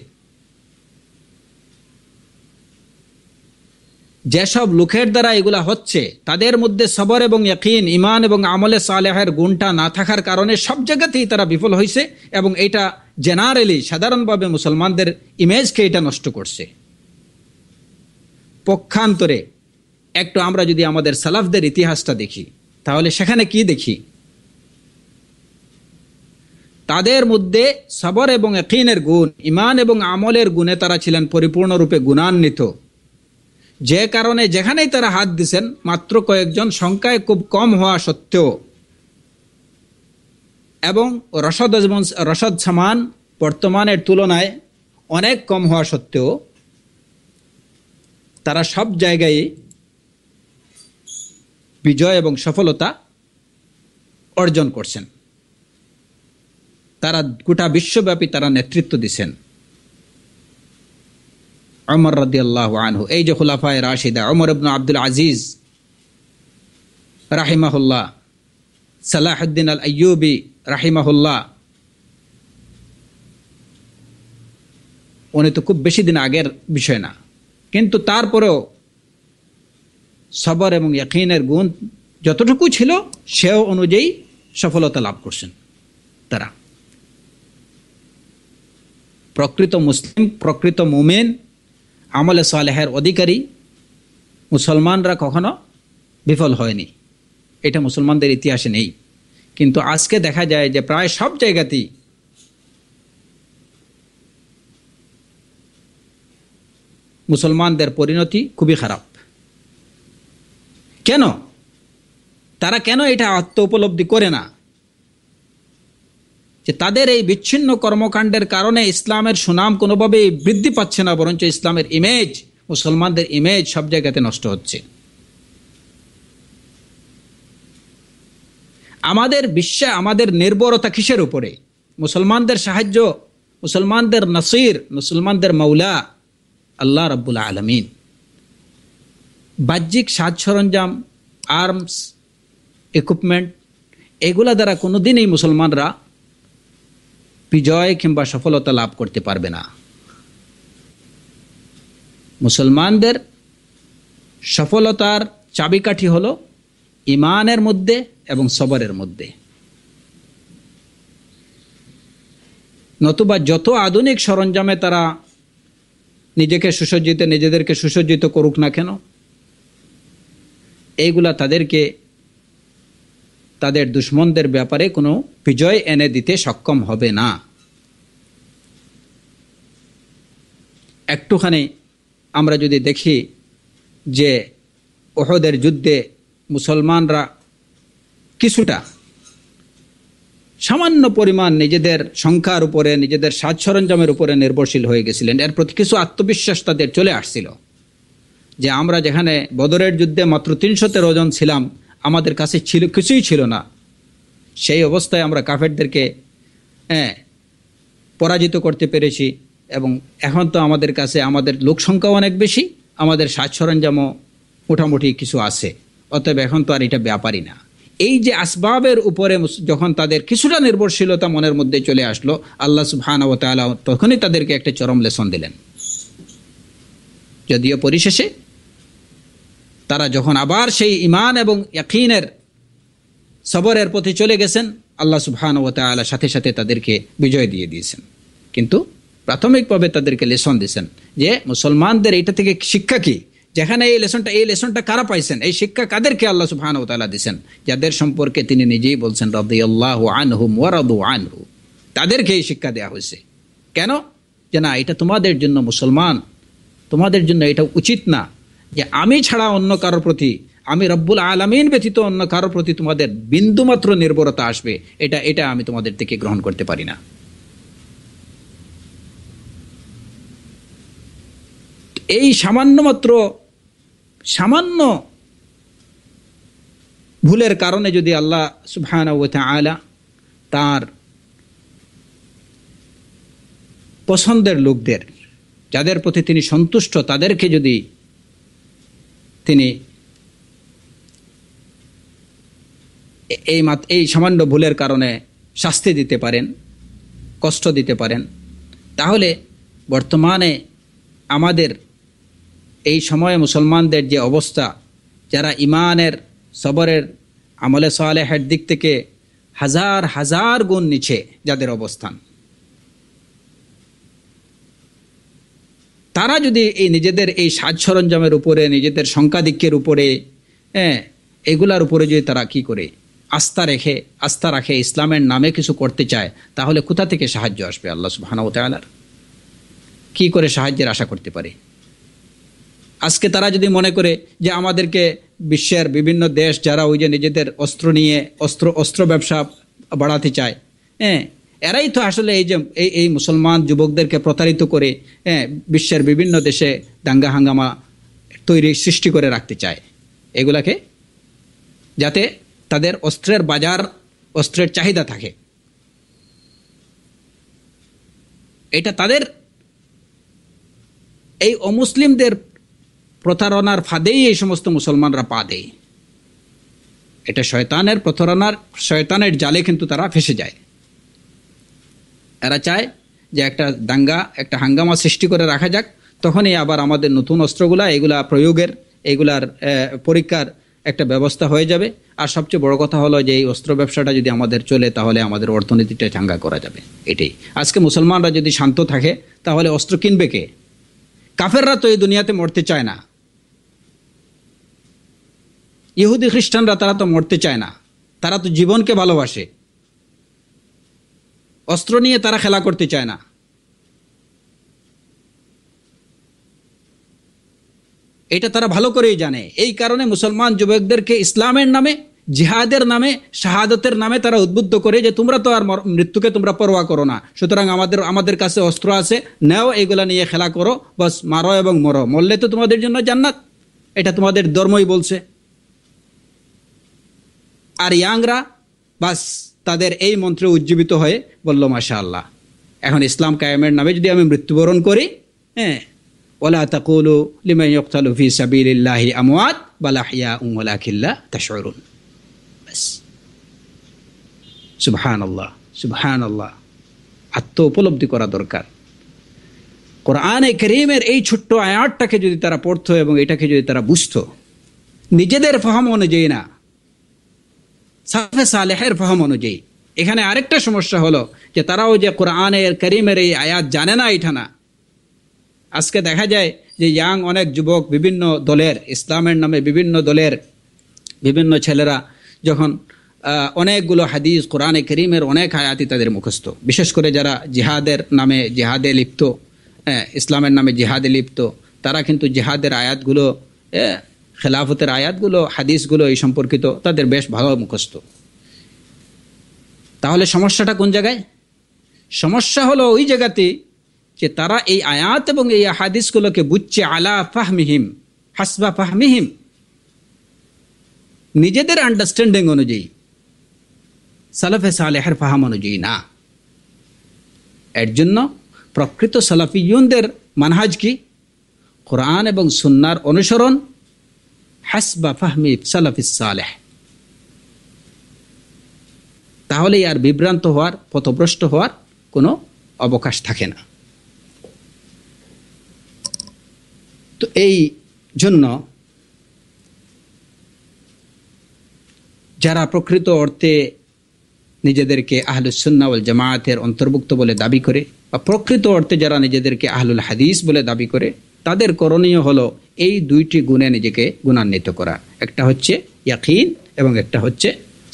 যেসব লোকের দ্বারা এগুলা হচ্ছে তাদের মধ্যে সবর এবং ইয়াকিন ইমান এবং আমলে সালেহের গুণটা না থাকার কারণে সব জায়গাতেই তারা বিফল হয়েছে এবং এটা জেনারেলি সাধারণভাবে মুসলমানদের ইমেজকে এটা নষ্ট করছে। পক্ষান্তরে একটু আমরা যদি আমাদের সালাফদের ইতিহাসটা দেখি তাহলে সেখানে কি দেখি, তাদের মধ্যে সবর এবং ইয়াকিনের গুণ ইমান এবং আমলের গুণে তারা ছিলেন পরিপূর্ণরূপে গুণান্বিত, যে কারণে যেখানেই তারা হাত দিয়েছেন মাত্র কয়েকজন সংখ্যায় খুব কম হওয়া সত্ত্বেও এবং রসদ সামান বর্তমানের তুলনায় অনেক কম হওয়া সত্ত্বেও তারা সব জায়গায় বিজয় এবং সফলতা অর্জন করছেন। তারা গোটা বিশ্বব্যাপী তারা নেতৃত্ব দিচ্ছেন। উমর রাদিয়াল্লাহু আনহু, এই যে খুলাফায়ে রাশিদা উমর ইবনে আব্দুল আজিজ রাহিমাহুল্লাহ, সালাহউদ্দিন আল আইয়ুবি রাহিমাহুল্লাহ, উনি তো খুব বেশি দিন আগের বিষয় না, কিন্তু তারপরেও সবর এবং ইয়াকিনের গুণ যতটুকু ছিল সে অনুযায়ী সফলতা লাভ করছেন। তারা প্রকৃত মুসলিম, প্রকৃত মুমিন, আমলে সালেহের অধিকারী মুসলমানরা কখনো বিফল হয়নি, এটা মুসলমানদের ইতিহাসে নেই। কিন্তু আজকে দেখা যায় যে প্রায় সব জায়গাতেই মুসলমানদের পরিণতি খুবই খারাপ। কেন তারা কেন এটা আত্ম উপলব্ধি করে না যে তাদের এই বিচ্ছিন্ন কর্মকাণ্ডের কারণে ইসলামের সুনাম কোনোভাবেই বৃদ্ধি পাচ্ছে না, বরঞ্চ ইসলামের ইমেজ মুসলমানদের ইমেজ সব জায়গাতে নষ্ট হচ্ছে। আমাদের বিশ্বে আমাদের নির্ভরতা কিসের উপরে? মুসলমানদের সাহায্য, মুসলমানদের নাসির, মুসলমানদের মাওলা আল্লাহ রাব্বুল আলামিন। বাহ্যিক সাজ সরঞ্জাম আর্মস ইকুইপমেন্ট এগুলা দ্বারা কোনোদিনই মুসলমানরা বিজয় কিংবা সফলতা লাভ করতে পারবে না। মুসলমানদের সফলতার চাবিকাঠি হলো ইমানের মধ্যে এবং সবরের মধ্যে, নতুবা যত আধুনিক সরঞ্জামে তারা নিজেদেরকে সুসজ্জিত করুক না কেন এইগুলা তাদেরকে তাদের দুশ্মনদের ব্যাপারে কোনো বিজয় এনে দিতে সক্ষম হবে না। একটুখানি আমরা যদি দেখি যে উহুদের যুদ্ধে মুসলমানরা কিছুটা সামান্য পরিমাণ নিজেদের সংখ্যার উপরে নিজেদের সাজ সরঞ্জামের উপরে নির্ভরশীল হয়ে গেছিলেন। এর প্রতি কিছু আত্মবিশ্বাস তাদের চলে আসছিল যে আমরা যেখানে বদরের যুদ্ধে মাত্র ৩১৩ জন ছিলাম, আমাদের কাছে ছিল কিছুই ছিল না, সেই অবস্থায় আমরা কাফেরদেরকে পরাজিত করতে পেরেছি এবং এখন তো আমাদের কাছে আমাদের লোক সংখ্যাও অনেক বেশি, আমাদের সাজ সরঞ্জামও মোটামুটি কিছু আছে, অতএব এখন তো আর এটা ব্যাপারই না। এই যে আসবাবের উপরে যখন তাদের কিছুটা নির্ভরশীলতা মনের মধ্যে চলে আসলো, আল্লাহ সুবহানাহু ওয়া তাআলা তখনই তাদেরকে একটা চরম লেসন দিলেন। যদিও পরিশেষে তারা যখন আবার সেই ইমান এবং ইয়াকিনের সবরের পথে চলে গেছেন, আল্লাহ সুবহানাহু ওয়া তাআলা সাথে সাথে তাদেরকে বিজয় দিয়ে দিয়েছেন। কিন্তু প্রাথমিকভাবে তাদেরকে লেসন দিয়েছেন যে মুসলমানদের এটা থেকে শিক্ষা কি, যেখানে এই লেসনটা কারা পাইছেন, এই শিক্ষা কাদেরকে আল্লাহ সুবহানাহু ওয়া তাআলা দিয়েছেন, যাদের সম্পর্কে তিনি নিজেই বলছেন রাদিয়াল্লাহু আনহুম ওয়া রাদু আনহু, তাদেরকে এই শিক্ষা দেওয়া হয়েছে। কেন? যে না, এটা তোমাদের জন্য মুসলমান, তোমাদের জন্য এটা উচিত না যে আমি ছাড়া অন্য কারো প্রতি, আমি রব্বুল আলামিন ব্যতীত অন্য কারো প্রতি তোমাদের বিন্দুমাত্র নির্ভরতা আসবে, এটা আমি তোমাদের থেকে গ্রহণ করতে পারি না। এই সামান্য ভুলের কারণে যদি আল্লাহ সুবহানাহু ওয়া তাআলা তার পছন্দের লোকদের, যাদের প্রতি তিনি সন্তুষ্ট, তাদেরকে যদি তিনি এই সামান্য ভুলের কারণে শাস্তি দিতে পারেন, কষ্ট দিতে পারেন, তাহলে বর্তমানে আমাদের এই সময়ে মুসলমানদের যে অবস্থা, যারা ইমানের সবরের আমলে সালেহের দিক থেকে হাজার হাজার গুণ নিচে যাদের অবস্থান, তারা যদি এই নিজেদের এই সাজ সরঞ্জামের উপরে, নিজেদের সংখ্যাধিক্যের উপরে, এগুলার উপরে যদি তারা কি করে আস্থা রাখে ইসলামের নামে কিছু করতে চায়, তাহলে কোথা থেকে সাহায্য আসবে? আল্লাহ সুবহানাহু ওয়া তাআলার কি করে সাহায্যের আশা করতে পারে? আজকে তারা যদি মনে করে যে আমাদেরকে বিশ্বের বিভিন্ন দেশ, যারা ওই যে নিজেদের অস্ত্র নিয়ে অস্ত্র ব্যবসা বাড়াতে চায়, এরাই তো আসলে এই যে এই মুসলমান যুবকদেরকে প্রতারিত করে বিশ্বের বিভিন্ন দেশে দাঙ্গা হাঙ্গামা তৈরি সৃষ্টি করে রাখতে চায়, এগুলাকে যাতে তাদের অস্ত্রের বাজার, অস্ত্রের চাহিদা থাকে, এটা তাদের এই অমুসলিমদের প্রতারণার ফাঁদেই এই সমস্ত মুসলমানরা পা দেয়। এটা শয়তানের প্রতারণার, শয়তানের জালে কিন্তু তারা ফেসে যায়। এরা চায় যে একটা দাঙ্গা, একটা হাঙ্গামা সৃষ্টি করে রাখা যাক, তখনই আবার আমাদের নতুন অস্ত্রগুলা, এগুলা প্রয়োগের, এগুলার পরীক্ষার একটা ব্যবস্থা হয়ে যাবে। আর সবচেয়ে বড় কথা হলো যে এই অস্ত্র ব্যবসাটা যদি আমাদের চলে, তাহলে আমাদের অর্থনীতিটা চাঙ্গা করা যাবে। এটাই আজকে মুসলমানরা যদি শান্ত থাকে, তাহলে অস্ত্র কিনবে কে? কাফেররা তো এই দুনিয়াতে মরতে চায় না, ইহুদি খ্রিস্টানরা তারা তো মরতে চায় না, তারা তো জীবনকে ভালোবাসে, অস্ত্র নিয়ে তারা খেলা করতে চায় না। এটা তারা ভালো করেই জানে। এই কারণে মুসলমান যুবকদেরকে ইসলামের নামে, জিহাদের নামে, শাহাদতের নামে তারা উদ্বুদ্ধ করে যে তোমরা তো আর মৃত্যুকে তোমরা পরোয়া করো না, সুতরাং আমাদের কাছে অস্ত্র আছে, নাও এগুলা নিয়ে খেলা করো, বাস মারো এবং মরো, মরলে তো তোমাদের জন্য জান্নাত, এটা তোমাদের ধর্মই বলছে। আর ইয়াংরা বাস তাদের এই মন্ত্রে উজ্জীবিত হয়ে বলল, মাশাআল্লাহ, এখন ইসলাম কায়েমের নামে যদি আমি মৃত্যুবরণ করি, ওয়ালা তাকুলু লিমান ইয়াকতালু ফি সাবিলিল্লাহি আমওয়াত বাল আহইয়াউ ওয়ালাকিন লা তাশউরুন। সুবহানাল্লাহ, সুবহানাল্লাহ। আত্মউপলব্ধি করা দরকার। কোরআনে কারীমের এই ছোট্ট আয়াতটাকে যদি তারা পড়তো এবং এটাকে যদি তারা বুঝতো, নিজেদের ফাহাম অনুযায়ী না, সালফে সালেহের ফাহাম অনুযায়ী। এখানে আরেকটা সমস্যা হলো যে তারাও যে কোরআনের কারীমের এই আয়াত জানে না, এটা না। আজকে দেখা যায় যে ইয়াং অনেক যুবক, বিভিন্ন দলের, ইসলামের নামে বিভিন্ন দলের বিভিন্ন ছেলেরা যখন অনেকগুলো হাদিস, কোরআনে কারীমের অনেক আয়াতই তাদের মুখস্থ, বিশেষ করে যারা জিহাদের নামে জিহাদে লিপ্ত, ইসলামের নামে জিহাদে লিপ্ত, তারা কিন্তু জিহাদের আয়াতগুলো, খেলাফতের আয়াতগুলো, হাদিসগুলো এই সম্পর্কিত তাদের বেশ ভালো মুখস্থ। তাহলে সমস্যাটা কোন জায়গায়? সমস্যা হলো ওই জায়গাতে যে তারা এই আয়াত এবং এই হাদিসগুলোকে বুঝছে আলা ফাহমিহিম, হাসবা ফাহমিহিম, নিজেদের আন্ডারস্ট্যান্ডিং অনুযায়ী, সালাফে সালেহের ফাহাম অনুযায়ী না। এর জন্য প্রকৃত সালাফিয়ুনদের মানহাজ কি? কোরআন এবং সুন্নার অনুসরণ হাসবা ফাহমি সালাফি সালেহ। তাহলে আর বিভ্রান্ত হওয়ার, পথভ্রষ্ট হওয়ার কোনো অবকাশ থাকে না। তো এই জন্য যারা প্রকৃত অর্থে নিজেদেরকে আহলুস সুন্নাহ ওয়াল জামাআতের অন্তর্ভুক্ত বলে দাবি করে, বা প্রকৃত অর্থে যারা নিজেদেরকে আহলুল হাদিস বলে দাবি করে, তাদের করণীয় হলো এই দুইটি গুণে নিজেকে গুণান্বিত করা। একটা হচ্ছে ইয়াকিন এবং একটা হচ্ছে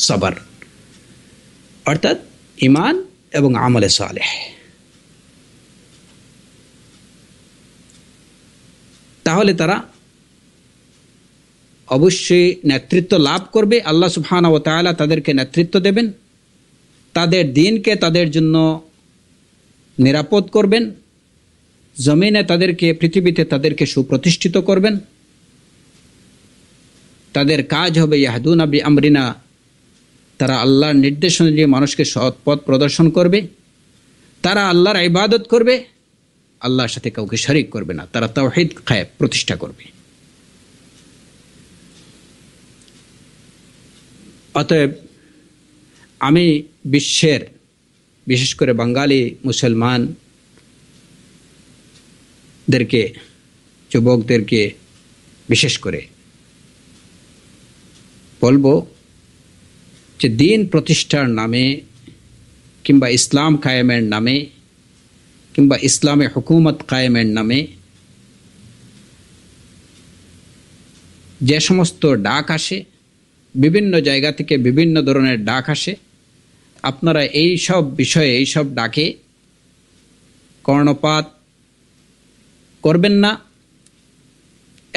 সবর, অর্থাৎ ইমান এবং আমলে সালেহ। তাহলে তারা অবশ্যই নেতৃত্ব লাভ করবে, আল্লাহ সুবহানাহু ওয়া তাআলা তাদেরকে নেতৃত্ব দেবেন, তাদের দিনকে তাদের জন্য নিরাপদ করবেন, জমিনে তাদেরকে, পৃথিবীতে তাদেরকে সুপ্রতিষ্ঠিত করবেন। তাদের কাজ হবে ইয়াহদুনা বিআমরিনা, তারা আল্লাহর নির্দেশনা দিয়ে মানুষকে সৎ পথ প্রদর্শন করবে, তারা আল্লাহর ইবাদত করবে, আল্লাহর সাথে কাউকে শরিক করবে না, তারা তাওহীদ কায়েম প্রতিষ্ঠা করবে। অতএব আমি বিশ্বের, বিশেষ করে বাঙালি মুসলমানদেরকে, যুবকদেরকে বিশেষ করে বলবো যে দিন প্রতিষ্ঠার নামে কিংবা ইসলাম কায়েমের নামে কিংবা ইসলামে হুকুমত কায়েমের নামে যে সমস্ত ডাক আসে, বিভিন্ন জায়গা থেকে বিভিন্ন ধরনের ডাক আসে, আপনারা এই সব বিষয়ে, এই সব ডাকে কর্ণপাত করবেন না,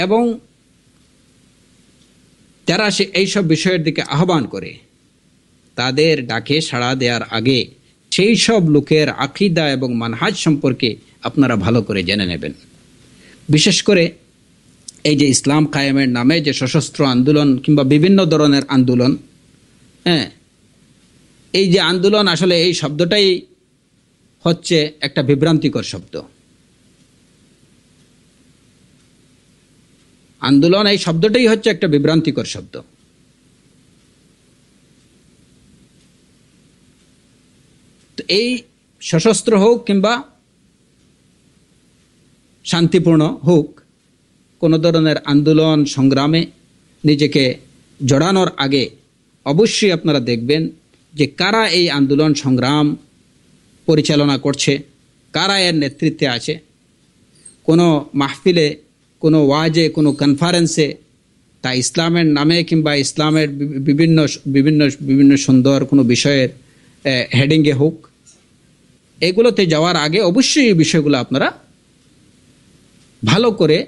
এবং যারা এই সব বিষয়ের দিকে আহ্বান করে তাদের ডাকে সাড়া দেওয়ার আগে সেই সব লোকের আকীদা এবং মানহাজ সম্পর্কে আপনারা ভালো করে জেনে নেবেন। বিশেষ করে এই যে ইসলাম কায়েমের নামে যে সশস্ত্র আন্দোলন কিংবা বিভিন্ন ধরনের আন্দোলন, এই যে আন্দোলন, আসলে এই শব্দটাই হচ্ছে একটা বিভ্রান্তিকর শব্দ। আন্দোলন এই শব্দটাই হচ্ছে একটা বিভ্রান্তিকর শব্দ। তো এই সশস্ত্র হোক কিংবা শান্তিপূর্ণ হোক, কোনো ধরনের আন্দোলন সংগ্রামে নিজেকে জড়ানোর আগে অবশ্যই আপনারা দেখবেন যে কারা এই আন্দোলন সংগ্রাম পরিচালনা করছে, কারা এর নেতৃত্বে আছে। কোনো মাহফিলে, কোনো ওয়াজে, কোনো কনফারেন্সে তা ইসলামের নামে কিংবা ইসলামের বিভিন্ন বিভিন্ন বিভিন্ন সুন্দর কোনো বিষয়ের হেডিংয়ে হোক, এগুলোতে যাওয়ার আগে অবশ্যই এই বিষয়গুলো আপনারা ভালো করে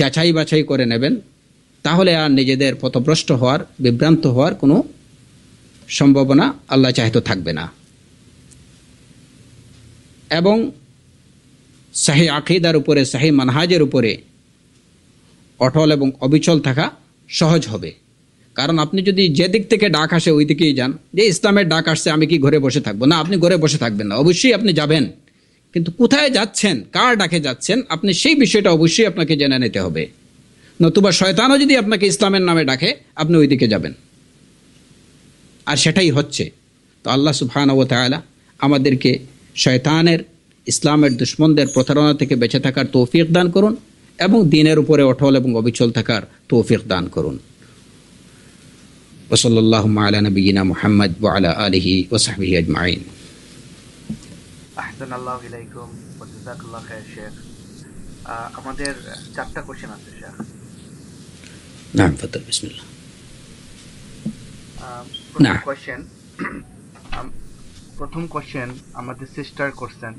যাচাই বাছাই করে নেবেন। তাহলে আর নিজেদের পথভ্রষ্ট হওয়ার, বিভ্রান্ত হওয়ার কোনো সম্ভাবনা আল্লাহ চাহিত থাকবে না। এবং সাহি আকিদার উপরে, সাহি মানহাজের উপরে অটল এবং অবিচল থাকা সহজ হবে। কারণ আপনি যদি যে দিক থেকে ডাক আসে ওই দিকেই যান, যে ইসলামের ডাক আসছে আমি কি ঘরে বসে থাকবো? না, আপনি ঘরে বসে থাকবেন না, অবশ্যই আপনি যাবেন, কিন্তু কোথায় যাচ্ছেন, কার ডাকে যাচ্ছেন, আপনি সেই বিষয়টা অবশ্যই আপনাকে জেনে নিতে হবে। নতুবা শয়তানও যদি আপনাকে ইসলামের নামে ডাকে, আপনি ওই দিকে যাবেন, আর সেটাই হচ্ছে। তো আল্লাহ সুবহানাহু ওয়া তাআলা আমাদেরকে শয়তানের, ইসলামের দুশ্মনদের প্রতারণা থেকে বেঁচে থাকার তৌফিক দান করুন, এবং দ্বীনের উপরে অটল এবং অবিচল থাকার তৌফিক দান করুন। ওয়া সাল্লাল্লাহু আলা নবিয়িনা মুহাম্মদ ওয়া আলা আলিহি ওয়া সাহবিহি আজমাইন। আসসালামু আলাইকুম ওয়া জাযাকাল্লাহু খাইর। শেখ, আমাদের চারটা কোশ্চেন আছে শেখ। নাম ফাতাল, বিসমিল্লাহ। প্রথম কোশ্চেন আমাদের সিস্টার করছেন,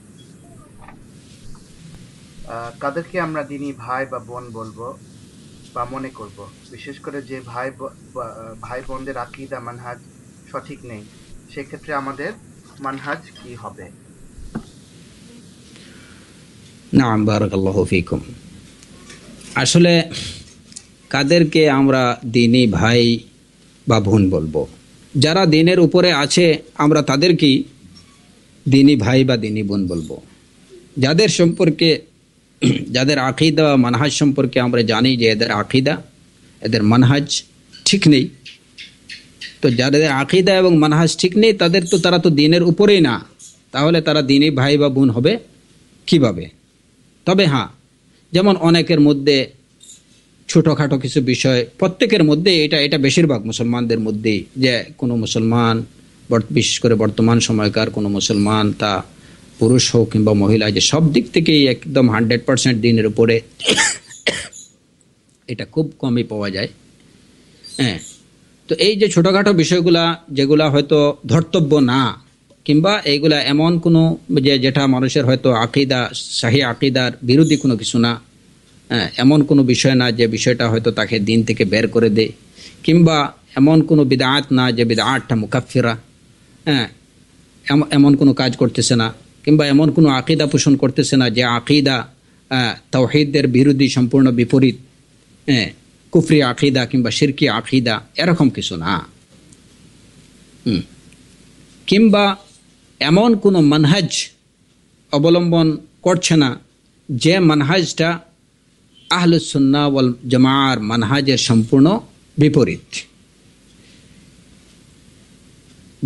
কাদেরকে আমরা দিনী ভাই বা বোন বলবো বা মনে করব, বিশেষ করে যে ভাই বোনদের আকীদা মানহাজ সঠিক নেই, সেক্ষেত্রে আমাদের মানহাজ কি হবে? নাম বারাকাল্লাহু ফিকুম। আসলে কাদেরকে আমরা দিনী ভাই বা বোন বলবো, যারা দিনের উপরে আছে আমরা তাদেরকেই দিনী ভাই বা দিনী বোন বলবো। যাদের সম্পর্কে, যাদের আকীদা বা মানহাজ সম্পর্কে আমরা জানি যে এদের আকীদা, এদের মানহাজ ঠিক নেই, তো যাদের আকীদা এবং মানহাজ ঠিক নেই তাদের তো, তারা তো দিনের উপরেই না, তাহলে তারা দিনী ভাই বা বোন হবে কিভাবে? তবে হ্যাঁ, যেমন অনেকের মধ্যে ছোটোখাটো কিছু বিষয়, প্রত্যেকের মধ্যে এটা বেশিরভাগ মুসলমানদের মধ্যেই, যে কোনো মুসলমান, বিশেষ করে বর্তমান সময়কার কোনো মুসলমান, তা পুরুষ হোক কিংবা মহিলা, যে সব দিক থেকেই একদম 100% দিনের উপরে এটা খুব কমই পাওয়া যায়। হ্যাঁ, তো এই যে ছোটোখাটো বিষয়গুলা যেগুলা হয়তো ধর্তব্য না, কিংবা এইগুলা এমন কোনো যেটা মানুষের হয়তো আকীদা, সাহি আকীদার বিরোধী কোনো কিছু না, এমন কোনো বিষয় না যে বিষয়টা হয়তো তাকে দিন থেকে বের করে দেয়, কিংবা এমন কোনো বিদআত না যে বিদআতটা মুকাফফিরা, হ্যাঁ, এমন কোনো কাজ করতেছে না, কিংবা এমন কোনো আকীদা পোষণ করতেছে না যে আকীদা তাওহীদের বিরোধী, সম্পূর্ণ বিপরীত, হ্যাঁ, কুফরি আকীদা কিংবা শিরকি আকীদা, এরকম কিছু না। কিংবা এমন কোনো মানহাজ অবলম্বন করছে না যে মানহাজটা আহলুস সুন্নাহ ওয়াল জামাআর মানহাজের সম্পূর্ণ বিপরীত,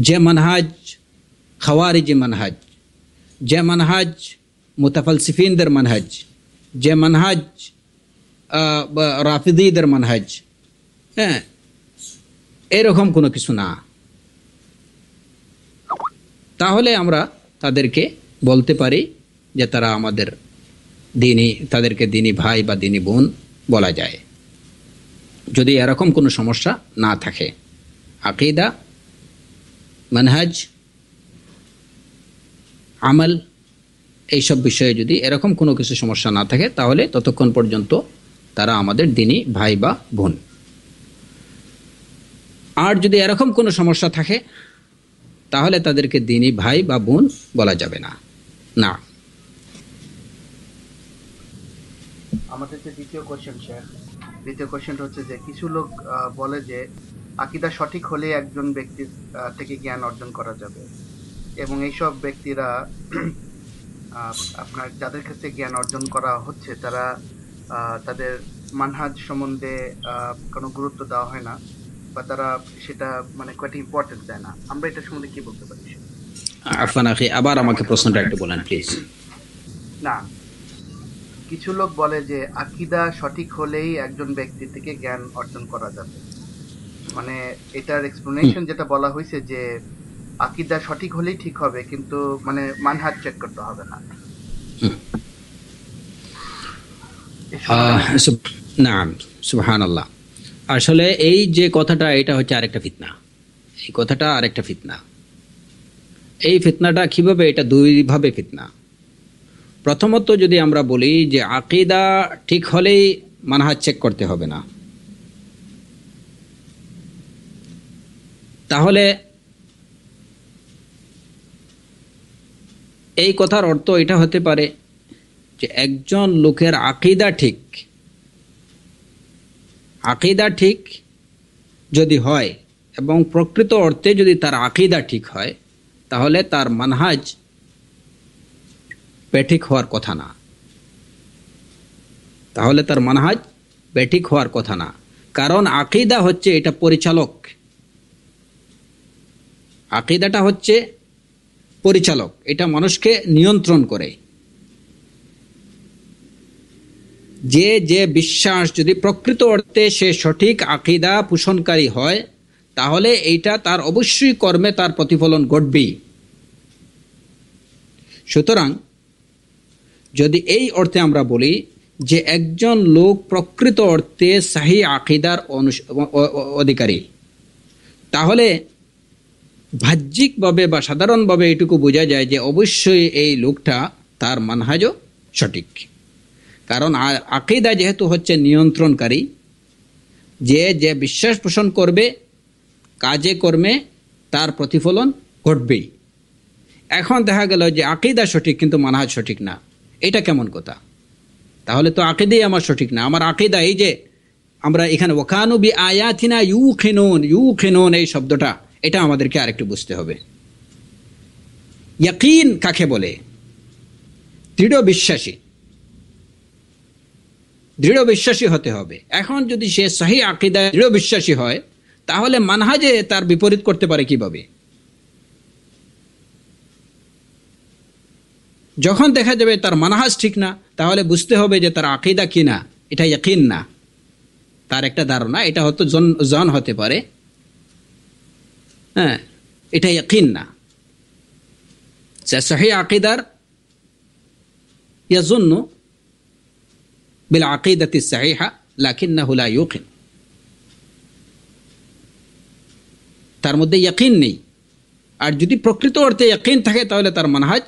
যে মানহাজ খাওয়ারিজি মানহাজ, যে মানহাজ মুতাফালসিফিনদের মানহাজ, যে মানহাজ রাফিদিদের মানহাজ, হ্যাঁ, এরকম কোনো কিছু না, তাহলে আমরা তাদেরকে বলতে পারি যে তারা আমাদের দিনী, তাদেরকে দিনী ভাই বা দিনী বোন বলা যায়, যদি এরকম কোনো সমস্যা না থাকে, আকীদা, মানহাজ, আমল, এইসব বিষয়ে যদি এরকম কোনো কিছু সমস্যা না থাকে, তাহলে ততক্ষণ পর্যন্ত তারা আমাদের দিনী ভাই বা বোন। আর যদি এরকম কোনো সমস্যা থাকে তাহলে তাদেরকে দিনী ভাই বা বোন বলা যাবে না। না, আমাদের যে দ্বিতীয় কোশ্চেন, স্যার, দ্বিতীয় কোশ্চেনটা হচ্ছে যে কিছু লোক বলে যে আকীদা সঠিক হলে একজন ব্যক্তির থেকে জ্ঞান অর্জন করা যাবে, এবং এইসব ব্যক্তিরা আপনার যাদের কাছে জ্ঞান অর্জন করা হচ্ছে তারা তাদের মানহাজ সম্বন্ধে কোনো গুরুত্ব দেওয়া হয় না, বা তারা সেটা মানে কত ইম্পর্টেন্ট দেয় না, আমরা এটা সম্বন্ধে কি বলতে পারি? আফান আখি, আবার আমাকে প্রশ্নটা একটু বলেন প্লিজ। না, কিছু লোক বলে যে আকীদা সঠিক হলেই একজন ব্যক্তি থেকে জ্ঞান অর্জন করা যাবে, মানে এটার এক্সপ্লেনেশন যেটা বলা হয়েছে যে আকীদা সঠিক হলেই ঠিক হবে, কিন্তু মানে মানহাজ চেক করতে হবে না। নাম সুবহানাল্লাহ। আসলে এই যে কথাটা, এটা হচ্ছে আরেকটা ফিতনা, এই কথাটা আরেকটা ফিতনা। এই ফিতনাটা কিভাবে? এটা দুইভাবে ফিতনা। প্রথমত যদি আমরা বলি যে আকীদা ঠিক হলেই মানহাজ চেক করতে হবে না, তাহলে এই কথার অর্থ এটা হতে পারে যে একজন লোকের আকীদা ঠিক যদি হয়, এবং প্রকৃত অর্থে যদি তার আকীদা ঠিক হয়, তাহলে তার মানহাজ বেঠিক হওয়ার কথা না, তাহলে তার মানহাজ বেঠিক হওয়ার কথা না। কারণ আকীদা হচ্ছে এটা পরিচালক, আকীদাটা হচ্ছে পরিচালক, এটা মানুষকে নিয়ন্ত্রণ করে। যে বিশ্বাস, যদি প্রকৃত অর্থে সে সঠিক আকীদা পোষণকারী হয়, তাহলে এইটা তার অবশ্যই কর্মে তার প্রতিফলন ঘটবেই। সুতরাং যদি এই অর্থে আমরা বলি যে একজন লোক প্রকৃত অর্থে সাহি আকীদার অধিকারী, তাহলে বাহ্যিকভাবে বা সাধারণভাবে এটুকু বোঝা যায় যে অবশ্যই এই লোকটা, তার মানহাজও সঠিক। कारण आकीदा जेहेतु हच्छे नियंत्रणकारी जे जे विश्वास पोषण करबे काजे कर्मे तार प्रतिफलन घटबेई। एखन देखा गेल जे आकीदा सठिक किन्तु मानहाज सठिक ना, एटा केमन कथा? ताहले तो आकीदाई आमार सठिक ना, आमार आकीदा एई जे आमरा एखाने वकानु बि आयातिना युकिनुन युकिनुन एई शब्दटा एटा आमादेरके आरेकटु बुझते होबे। यकीन काके बोले? दृढ़ विश्वासी, दृढ़ विश्वासी होते होबे। एखन जदि से सही आकीदाय दृढ़ विश्वासी हय ताहले मानहाजे तार विपरीत करते पारे किभाबे? जखन देखा जाबे तार मानहाज ठीक ना ताहले बुझते होबे जे तार आकीदा कि ना, एटा यकीन ना, तार एक धारणा, एटा हयतो जन होते पारे, हाँ एटा यकीन ना। सही आकीदार यज़ुन्नु बिल अक़ीदति सहीहा लाकिन्नहु ला युक़िन, तार मध्य यकीन नहीं। और यदि प्रकृत अर्थे यकीन थाके ताहले तार मानहाज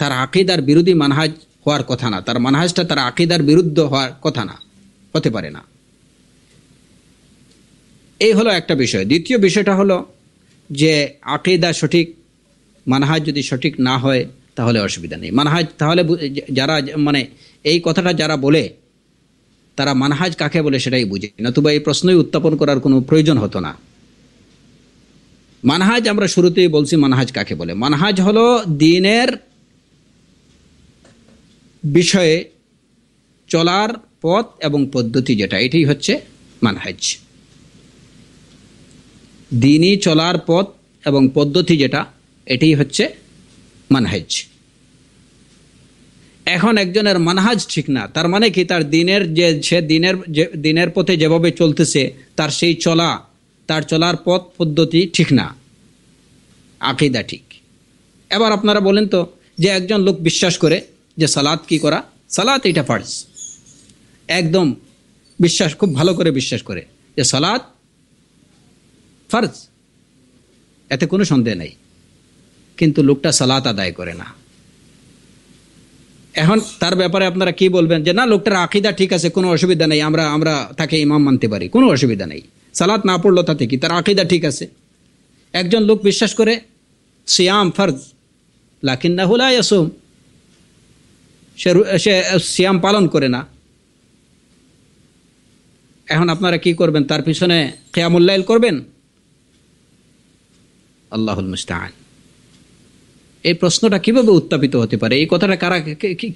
तार आकीदार बिरुद्धी मानहाज होवार कथा ना, तार मानहाजटा तार आकीदार बिरुद्ध होवार कथा ना, होते पारे ना। एई हलो एकटा विषय। द्वितीय विषयटा हलो जे आकीदा सठिक मानहाज यदि सठिक ना हय ताहले असुविधा नहीं। मानहाज ताहले जारा माने एई कथाटा जारा बोले तारा मानहाज काके बोले सेटाई बुझे, नतुबा एई प्रश्नई उत्थापन करार कोनो प्रयोजन हतो ना। मानहाज आमरा शुरूतेई बोलছি मानहाज काके बोले। मानहाज हलो दीनेर विषये चलार पथ एवं पद्धति, जेटा एटाई हच्छे मानहाज। दीनी चलार पथ एवं पद्धति जेटा एटाई हच्छे মানহাজ। এখন একজনের মানহাজ ঠিক না তার মানে কি তার দিনের যে সে দিনের পথে যেভাবে চলতেছে তার সেই চলা, তার চলার পথ পদ্ধতি ঠিক না, আকীদা ঠিক। এবার আপনারা বলেন তো যে একজন লোক বিশ্বাস করে যে সালাত কি করা, সালাত এটা ফরজ, একদম বিশ্বাস, খুব ভালো করে বিশ্বাস করে যে সালাত ফরজ, এতে কোনো সন্দেহ নাই, কিন্তু লোকটা সালাত আদায় করে না। এখন তার ব্যাপারে আপনারা কি বলবেন যে না লোকটার আকীদা ঠিক আছে, কোনো অসুবিধা নেই, আমরা আমরা তাকে ইমাম মানতে পারি, কোনো অসুবিধা নেই, সালাত না পড়লো তাতে কি, তার আকীদা ঠিক আছে। একজন লোক বিশ্বাস করে সিয়াম ফরজ লাকিন্নাহু লা ইয়াসুম, সে সিয়াম পালন করে না, এখন আপনারা কি করবেন? তার পিছনে কিয়ামুল লাইল করবেন? আল্লাহুল মুস্তাআন। এই প্রশ্নটা কিভাবে উত্থাপিত হতে পারে? এই কথাটা কারা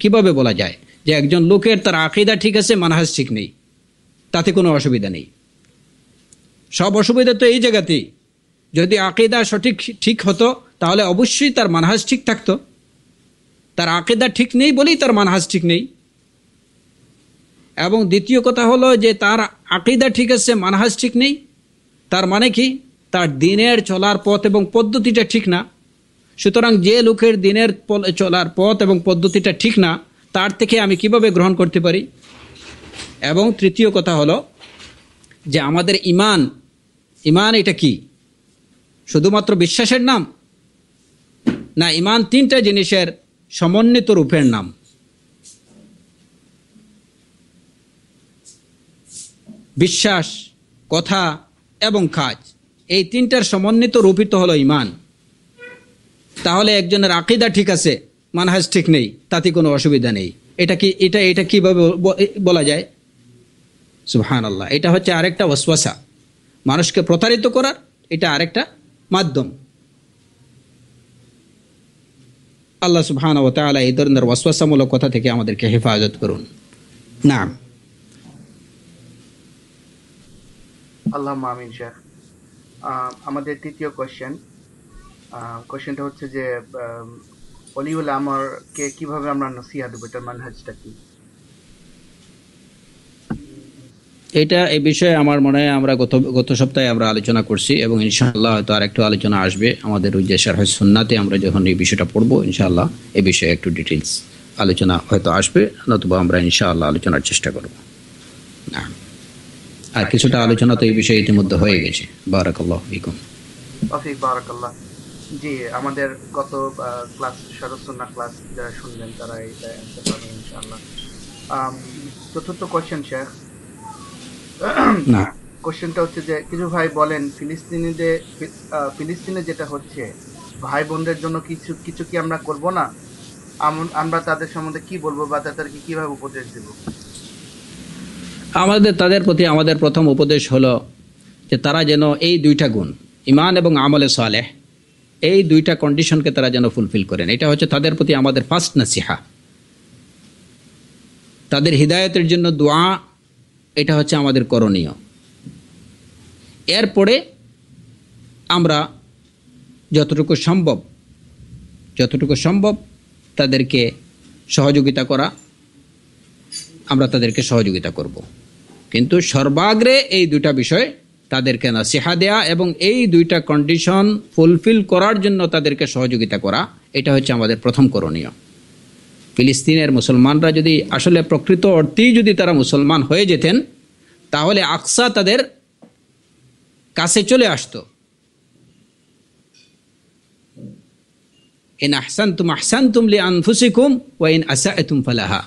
কিভাবে বলা যায় যে একজন লোকের তার আকীদা ঠিক আছে, মানহাজ ঠিক নেই, তাতে কোনো অসুবিধা নেই? সব অসুবিধা তো এই জায়গাতেই, যদি আকীদা সঠিক ঠিক হতো তাহলে অবশ্যই তার মানহাজ ঠিক থাকতো, তার আকীদা ঠিক নেই বলেই তার মানহাজ ঠিক নেই। এবং দ্বিতীয় কথা হলো যে তার আকীদা ঠিক আছে, মানহাজ ঠিক নেই, তার মানে কি তার দিনের চলার পথ এবং পদ্ধতিটা ঠিক না। সুতরাং যে লোকের দিনের চলার পথ এবং পদ্ধতিটা ঠিক না তার থেকে আমি কিভাবে গ্রহণ করতে পারি? এবং তৃতীয় কথা হলো যে আমাদের ঈমান, ঈমান এটা কি শুধুমাত্র বিশ্বাসের নাম না, ঈমান তিনটা জিনিসের সমন্বিত রূপের নাম। বিশ্বাস, কথা এবং কাজ, এই তিনটার সমন্বিত রূপই তো হলো ঈমান। তাহলে একজনের আকীদা ঠিক আছে, মানহাজ ঠিক নেই, তাতে কোনো অসুবিধা নেই, এটা কি এটা কিভাবে বলা যায়? সুবহানাল্লাহ। এটা হচ্ছে আরেকটা ওয়াসওয়াসা, মানুষকে প্রতারিত করার এটা আরেকটা মাধ্যম। আল্লাহ সুবহানাহু ওয়া তাআলা এই ধরনের ওয়াসওয়াসামূলক কথা থেকে আমাদেরকে হেফাজত করুন। নাম আল্লাহুম্মা আমিন। স্যার আমাদের তৃতীয় কোশ্চেন, কোশ্চেনটা হচ্ছে যে ওলিউল আমরকে কিভাবে আমরা নসিহত দেব, এটা মানহাজটা কি? এটা এই বিষয়ে আমার মনে হয় আমরা গত সপ্তাহে আমরা আলোচনা করছি এবং ইনশাআল্লাহ হয়তো আরেকটু আলোচনা আসবে আমাদের ওই যে শারহ সুন্নাতে আমরা যখন এই বিষয়টা পড়বো ইনশাআল্লাহ এই বিষয়ে একটু ডিটেইলস আলোচনা হয়তো আসবে, নতুবা আমরা ইনশাআল্লাহ আলোচনার চেষ্টা করব। আর কিছুটা আলোচনা তো এই বিষয়ে ইতিমধ্যে হয়ে গেছে। বারাকাল্লাহু ফিকুম। বারাকাল্লাহ। जी हमारे गत क्लास शरसुन्ना क्लास जरा सुनबें तारा एटा आंसर पाबेन इंशाल्लाह। चतुर्थ क्वेश्चन शेख ना क्वेश्चनটা হচ্ছে যে কিছু ভাই বলেন ফিলিস্তিনে যেটা হচ্ছে ভাই বোনদের জন্য কিছু কিছু কি আমরা করব না, আমরা তাদের সম্বন্ধে কি বলবো বা তাদেরকে কিভাবে উপদেশ দেব? আমাদের তাদের প্রতি আমাদের প্রথম উপদেশ হলো যে তারা যেন এই দুইটা গুণ ঈমান এবং আমলে সালেহ এই দুইটা কন্ডিশনকে তারা যেন ফুলফিল করেন। এটা হচ্ছে তাদের প্রতি আমাদের ফার্স্ট নসিহা। তাদের হিদায়াতের জন্য দোয়া এটা হচ্ছে আমাদের করণীয়। এরপরে আমরা যতটুকু সম্ভব তাদেরকে সহযোগিতা করা, আমরা তাদেরকে সহযোগিতা করব, কিন্তু সর্বাগ্রে এই দুইটা বিষয় তাদেরকে নসিহা দেয়া এবং এই দুইটা কন্ডিশন ফুলফিল করার জন্য তাদেরকে সহযোগিতা করা, এটা হচ্ছে আমাদের প্রথম করণীয়। ফিলিস্তিনের মুসলমানরা যদি আসলে প্রকৃত অর্থেই যদি তারা মুসলমান হয়ে যেতেন তাহলে আকসা তাদের কাছে চলে আসতো। ইন আহসানতুম আহসানতুম লিআনফুসিকুম ওয়া ইন আসাআতুম ফালাহা।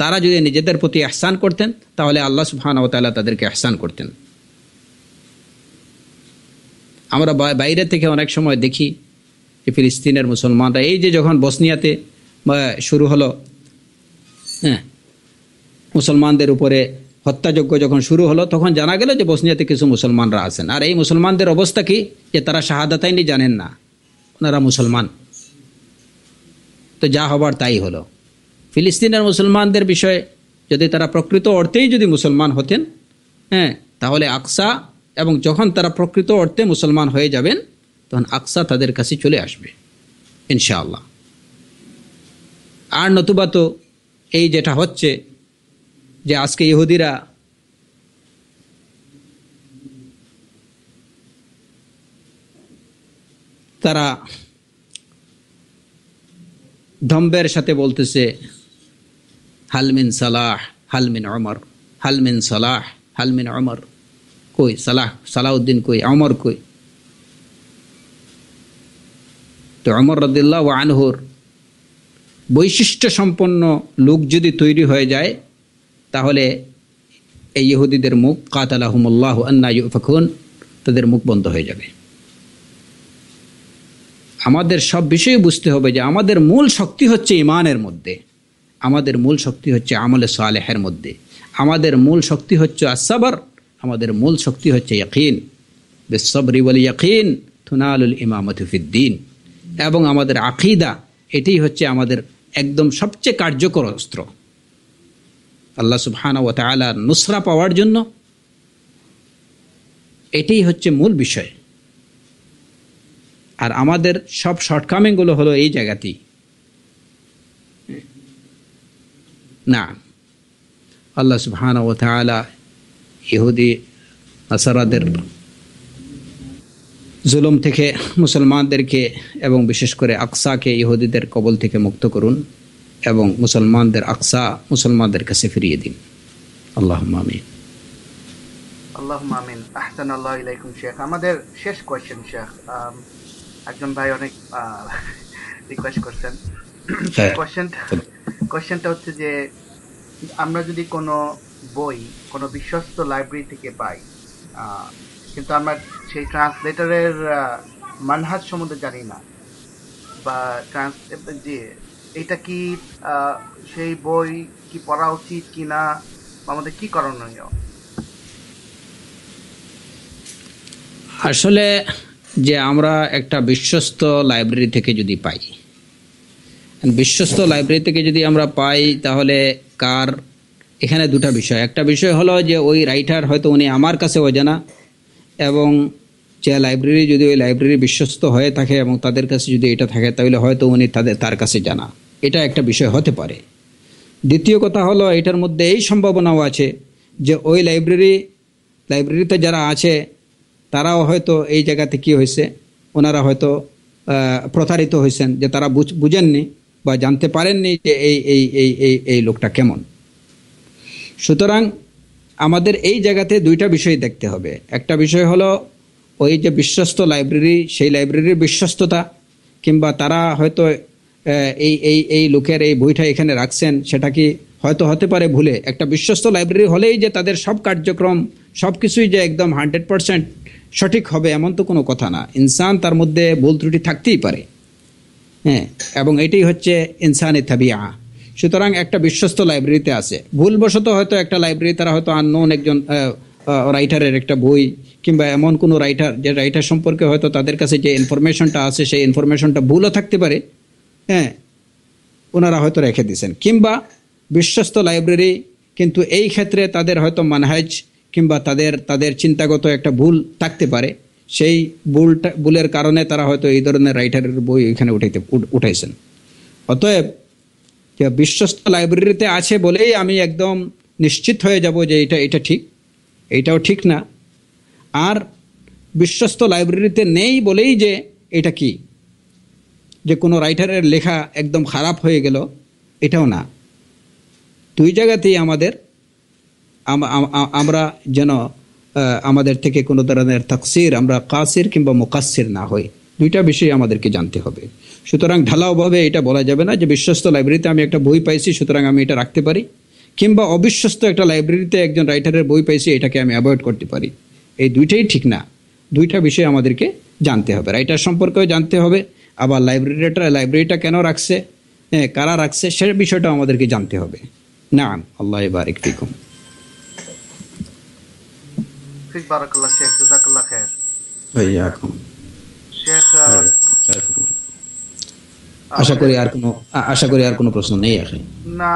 তারা যদি নিজেদের প্রতি ইহসান করতেন তাহলে আল্লাহ সুবহানাহু ওয়া তাআলা তাদেরকে ইহসান করতেন। আমরা বাইরে থেকে অনেক সময় দেখি যে ফিলিস্তিনের মুসলমানরা এই যে যখন বসনিয়াতে শুরু হলো, হ্যাঁ, মুসলমানদের উপরে হত্যাযজ্ঞ যখন শুরু হলো তখন জানা গেল যে বসনিয়াতে কিছু মুসলমানরা আছেন। আর এই মুসলমানদের অবস্থা কি যে তারা শাহাদাতাইনি জানেন না, ওনারা মুসলমান, তো যা হবার তাই হলো। ফিলিস্তিনের মুসলমানদের বিষয়ে যদি তারা প্রকৃত অর্থেই যদি মুসলমান হতেন, হ্যাঁ, তাহলে আকসা এবং যখন তারা প্রকৃত অর্থে মুসলমান হয়ে যাবেন তখন আকসা তাদের কাছে চলে আসবে ইনশাআল্লাহ। আর নতুবা তো এই যেটা হচ্ছে যে আজকে ইহুদিরা তারা দম্বের সাথে বলতেছে হালমিন সালাহ হালমিন ওমর, হালমিন সালাহ হালমিন ওমর, কই সালাহ সালাউদ্দিন কই ওমর কই? তো ওমর রাদিয়াল্লাহু আনহুর বৈশিষ্ট্য সম্পন্ন লোক যদি তৈরি হয়ে যায় তাহলে এই ইহুদিদের মুখ কাতালাহুমুল্লাহু আন্না ইউফাকুন, তাদের মুখ বন্ধ হয়ে যাবে। আমাদের সব বিষয়ে বুঝতে হবে যে আমাদের মূল শক্তি হচ্ছে ইমানের মধ্যে, আমাদের মূল শক্তি হচ্ছে আমলে সালেহের মধ্যে, আমাদের মূল শক্তি হচ্ছে আসসাবর, আমাদের মূল শক্তি হচ্ছে ইয়াকিন। বিসসবরি ওয়াল ইয়াকিন তুনালুল ইমামাতু ফিদ্দিন। এবং আমাদের আকীদা এটাই হচ্ছে আমাদের একদম সবচেয়ে কার্যকর অস্ত্র আল্লাহ সুবহানাহু ওয়া তাআলার নুসরা পাওয়ার জন্য, এটাই হচ্ছে মূল বিষয়। আর আমাদের সব শর্টকামিংগুলো হলো এই জায়গাতেই। না, আল্লাহ সুবহানাহু ওয়া তাআলা ইহুদি নাসারাদের জুলুম থেকে মুসলমানদেরকে এবং বিশেষ করে আকসাকে ইহুদিদের কবল থেকে মুক্ত করুন এবং মুসলমানদের আকসা মুসলমানদের কাছে ফিরিয়ে দিন। আল্লাহুম্মা আমিন, আল্লাহুম্মা আমিন। আহসানাল্লাহু আলাইকুম শেখ। আমাদের শেষ কোশ্চেন শেখ, একজন ভাই অনেক রিকোয়েস্ট করছেন। কোশ্চেনটা হচ্ছে যে আমরা যদি কোনো বই কোনো বিশ্বস্ত লাইব্রেরি থেকে পাই কিন্তু আমরা সেই ট্রান্সলেটরের মানহাজ সম্বন্ধে জানি না বা যে এটা কি সেই বই কি পড়া উচিত কিনা, আমাদের কি করণীয়? আসলে যে আমরা একটা বিশ্বস্ত লাইব্রেরি থেকে যদি পাই, বিশ্বস্ত লাইব্রেরি থেকে যদি আমরা পাই তাহলে কার এখানে দুটা বিষয়, একটা বিষয় হলো যে ওই রাইটার হয়তো উনি আমার কাছে অজানা এবং যে লাইব্রেরি যদি ওই লাইব্রেরি বিশ্বস্ত হয়ে থাকে এবং তাদের কাছে যদি এটা থাকে তাহলে হয়তো উনি তার কাছে জানা, এটা একটা বিষয় হতে পারে। দ্বিতীয় কথা হলো এটার মধ্যে এই সম্ভাবনাও আছে যে ওই লাইব্রেরিতে যারা আছে তারাও হয়তো এই জায়গাতে কী হয়েছে, ওনারা হয়তো প্রতারিত হয়েছেন যে তারা বুঝেননি বা জানতে পারেননি যে এই এই এই এই লোকটা কেমন। সুতরাং আমাদের এই জায়গাতে দুইটা বিষয় দেখতে হবে। একটা বিষয় হলো ওই যে বিশ্বস্ত লাইব্রেরি, সেই লাইব্রেরির বিশ্বস্ততা কিংবা তারা হয়তো এই এই এই লোকের এই বইটা এখানে রাখছেন, সেটা কি হয়তো হতে পারে ভুলে। একটা বিশ্বস্ত লাইব্রেরি হলেই যে তাদের সব কার্যক্রম সব কিছুই যে একদম 100% সঠিক হবে এমন তো কোনো কথা না। ইনসান তার মধ্যে ভুল ত্রুটি থাকতেই পারে, হ্যাঁ, এবং এটাই হচ্ছে ইনসানি তাবিআ। সুতরাং একটা বিশ্বস্ত লাইব্রেরিতে আছে, ভুলবশত হয়তো একটা লাইব্রেরি তারা হয়তো আননোন একজন রাইটারের একটা বই কিংবা এমন কোনো রাইটার যে রাইটার সম্পর্কে হয়তো তাদের কাছে যে ইনফরমেশনটা আছে সেই ইনফরমেশনটা ভুলও থাকতে পারে, হ্যাঁ, ওনারা হয়তো রেখে দিয়েছেন। কিংবা বিশ্বস্ত লাইব্রেরি কিন্তু এই ক্ষেত্রে তাদের হয়তো মানহাজ কিংবা তাদের তাদের চিন্তাগত একটা ভুল থাকতে পারে, সেই ভুলের কারণে তারা হয়তো এই ধরনের রাইটারের বই এখানে উঠাইছেন। অতএব বিশ্বস্ত লাইব্রেরিতে আছে বলেই আমি একদম নিশ্চিত হয়ে যাব যে এটা এটা ঠিক, এটাও ঠিক না। আর বিশ্বস্ত লাইব্রেরিতে নেই বলেই যে এটা কি যে কোনো রাইটারের লেখা একদম খারাপ হয়ে গেল, এটাও না। দুই জায়গাতেই আমরা যেন আমাদের থেকে কোনো ধরনের তাকসির, আমরা কাসির কিংবা মুকাসির না হই, দুইটা বিষয় আমাদেরকে জানতে হবে। সুতরাং ঢালাওভাবে এটা বলা যাবে না যে বিশ্বস্ত লাইব্রেরিতে আমি একটা বই পাইছি সুতরাং আমি এটা রাখতে পারি, কিংবা অবিশ্বস্ত একটা লাইব্রেরিতে একজন রাইটারের বই পাইছি এটাকে আমি অ্যাভয়েড করতে পারি, এই দুইটাই ঠিক না। দুইটা বিষয় আমাদেরকে জানতে হবে, রাইটার সম্পর্কেও জানতে হবে, আবার লাইব্রেরিটা কেন রাখছে, কারা রাখছে সে বিষয়টা আমাদেরকে জানতে হবে। নাম আল্লাহ বারিক ফিকুম। বারাকাল্লাহ শেখ, জাযাকাল্লাহ খায়ের। শেখ আশা করি আর কোনো প্রশ্ন নেই না।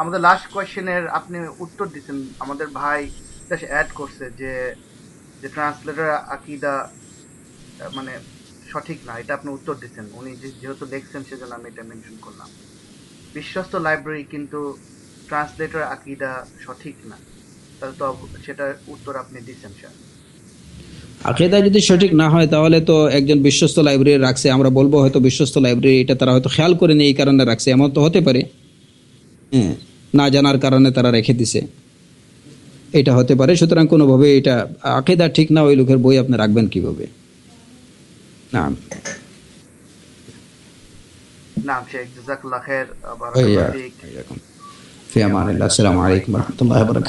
আমাদের লাস্ট কোয়েশ্চেনের আপনি উত্তর দিয়েছেন, আমাদের ভাই জাস্ট অ্যাড করছে যে ট্রান্সলেটর আকীদা মানে সঠিক না, এটা আপনি উত্তর দিয়েছেন, উনি যেহেতু দেখছেন সেজন্য আমি এটা মেনশন করলাম। বিশ্বস্ত লাইব্রেরি কিন্তু ট্রান্সলেটর আকীদা সঠিক না, তাহলে তো সেটার উত্তর আপনি দিয়েছেন। আকীদা যদি সঠিক না হয় তাহলে তো একজন বিশ্বস্ত লাইব্রেরি রাখছে, আমরা বলবো হয়তো বিশ্বস্ত লাইব্রেরি এটা তারা হয়তো খেয়াল করেনি এই কারণে রাখছে, এমন তো হতে পারে, হ্যাঁ, না জানার কারণে তারা রেখে দিছে, এটা হতে পারে। সুতরাং কোনোভাবে এটা আকীদা ঠিক না, ওই লোকের বই আপনি রাখবেন কিভাবে? নাম নাম শেখ, জাযাকাল্লাহ খায়ের। আসসালামু আলাইকুম ওয়া রাহমাতুল্লাহি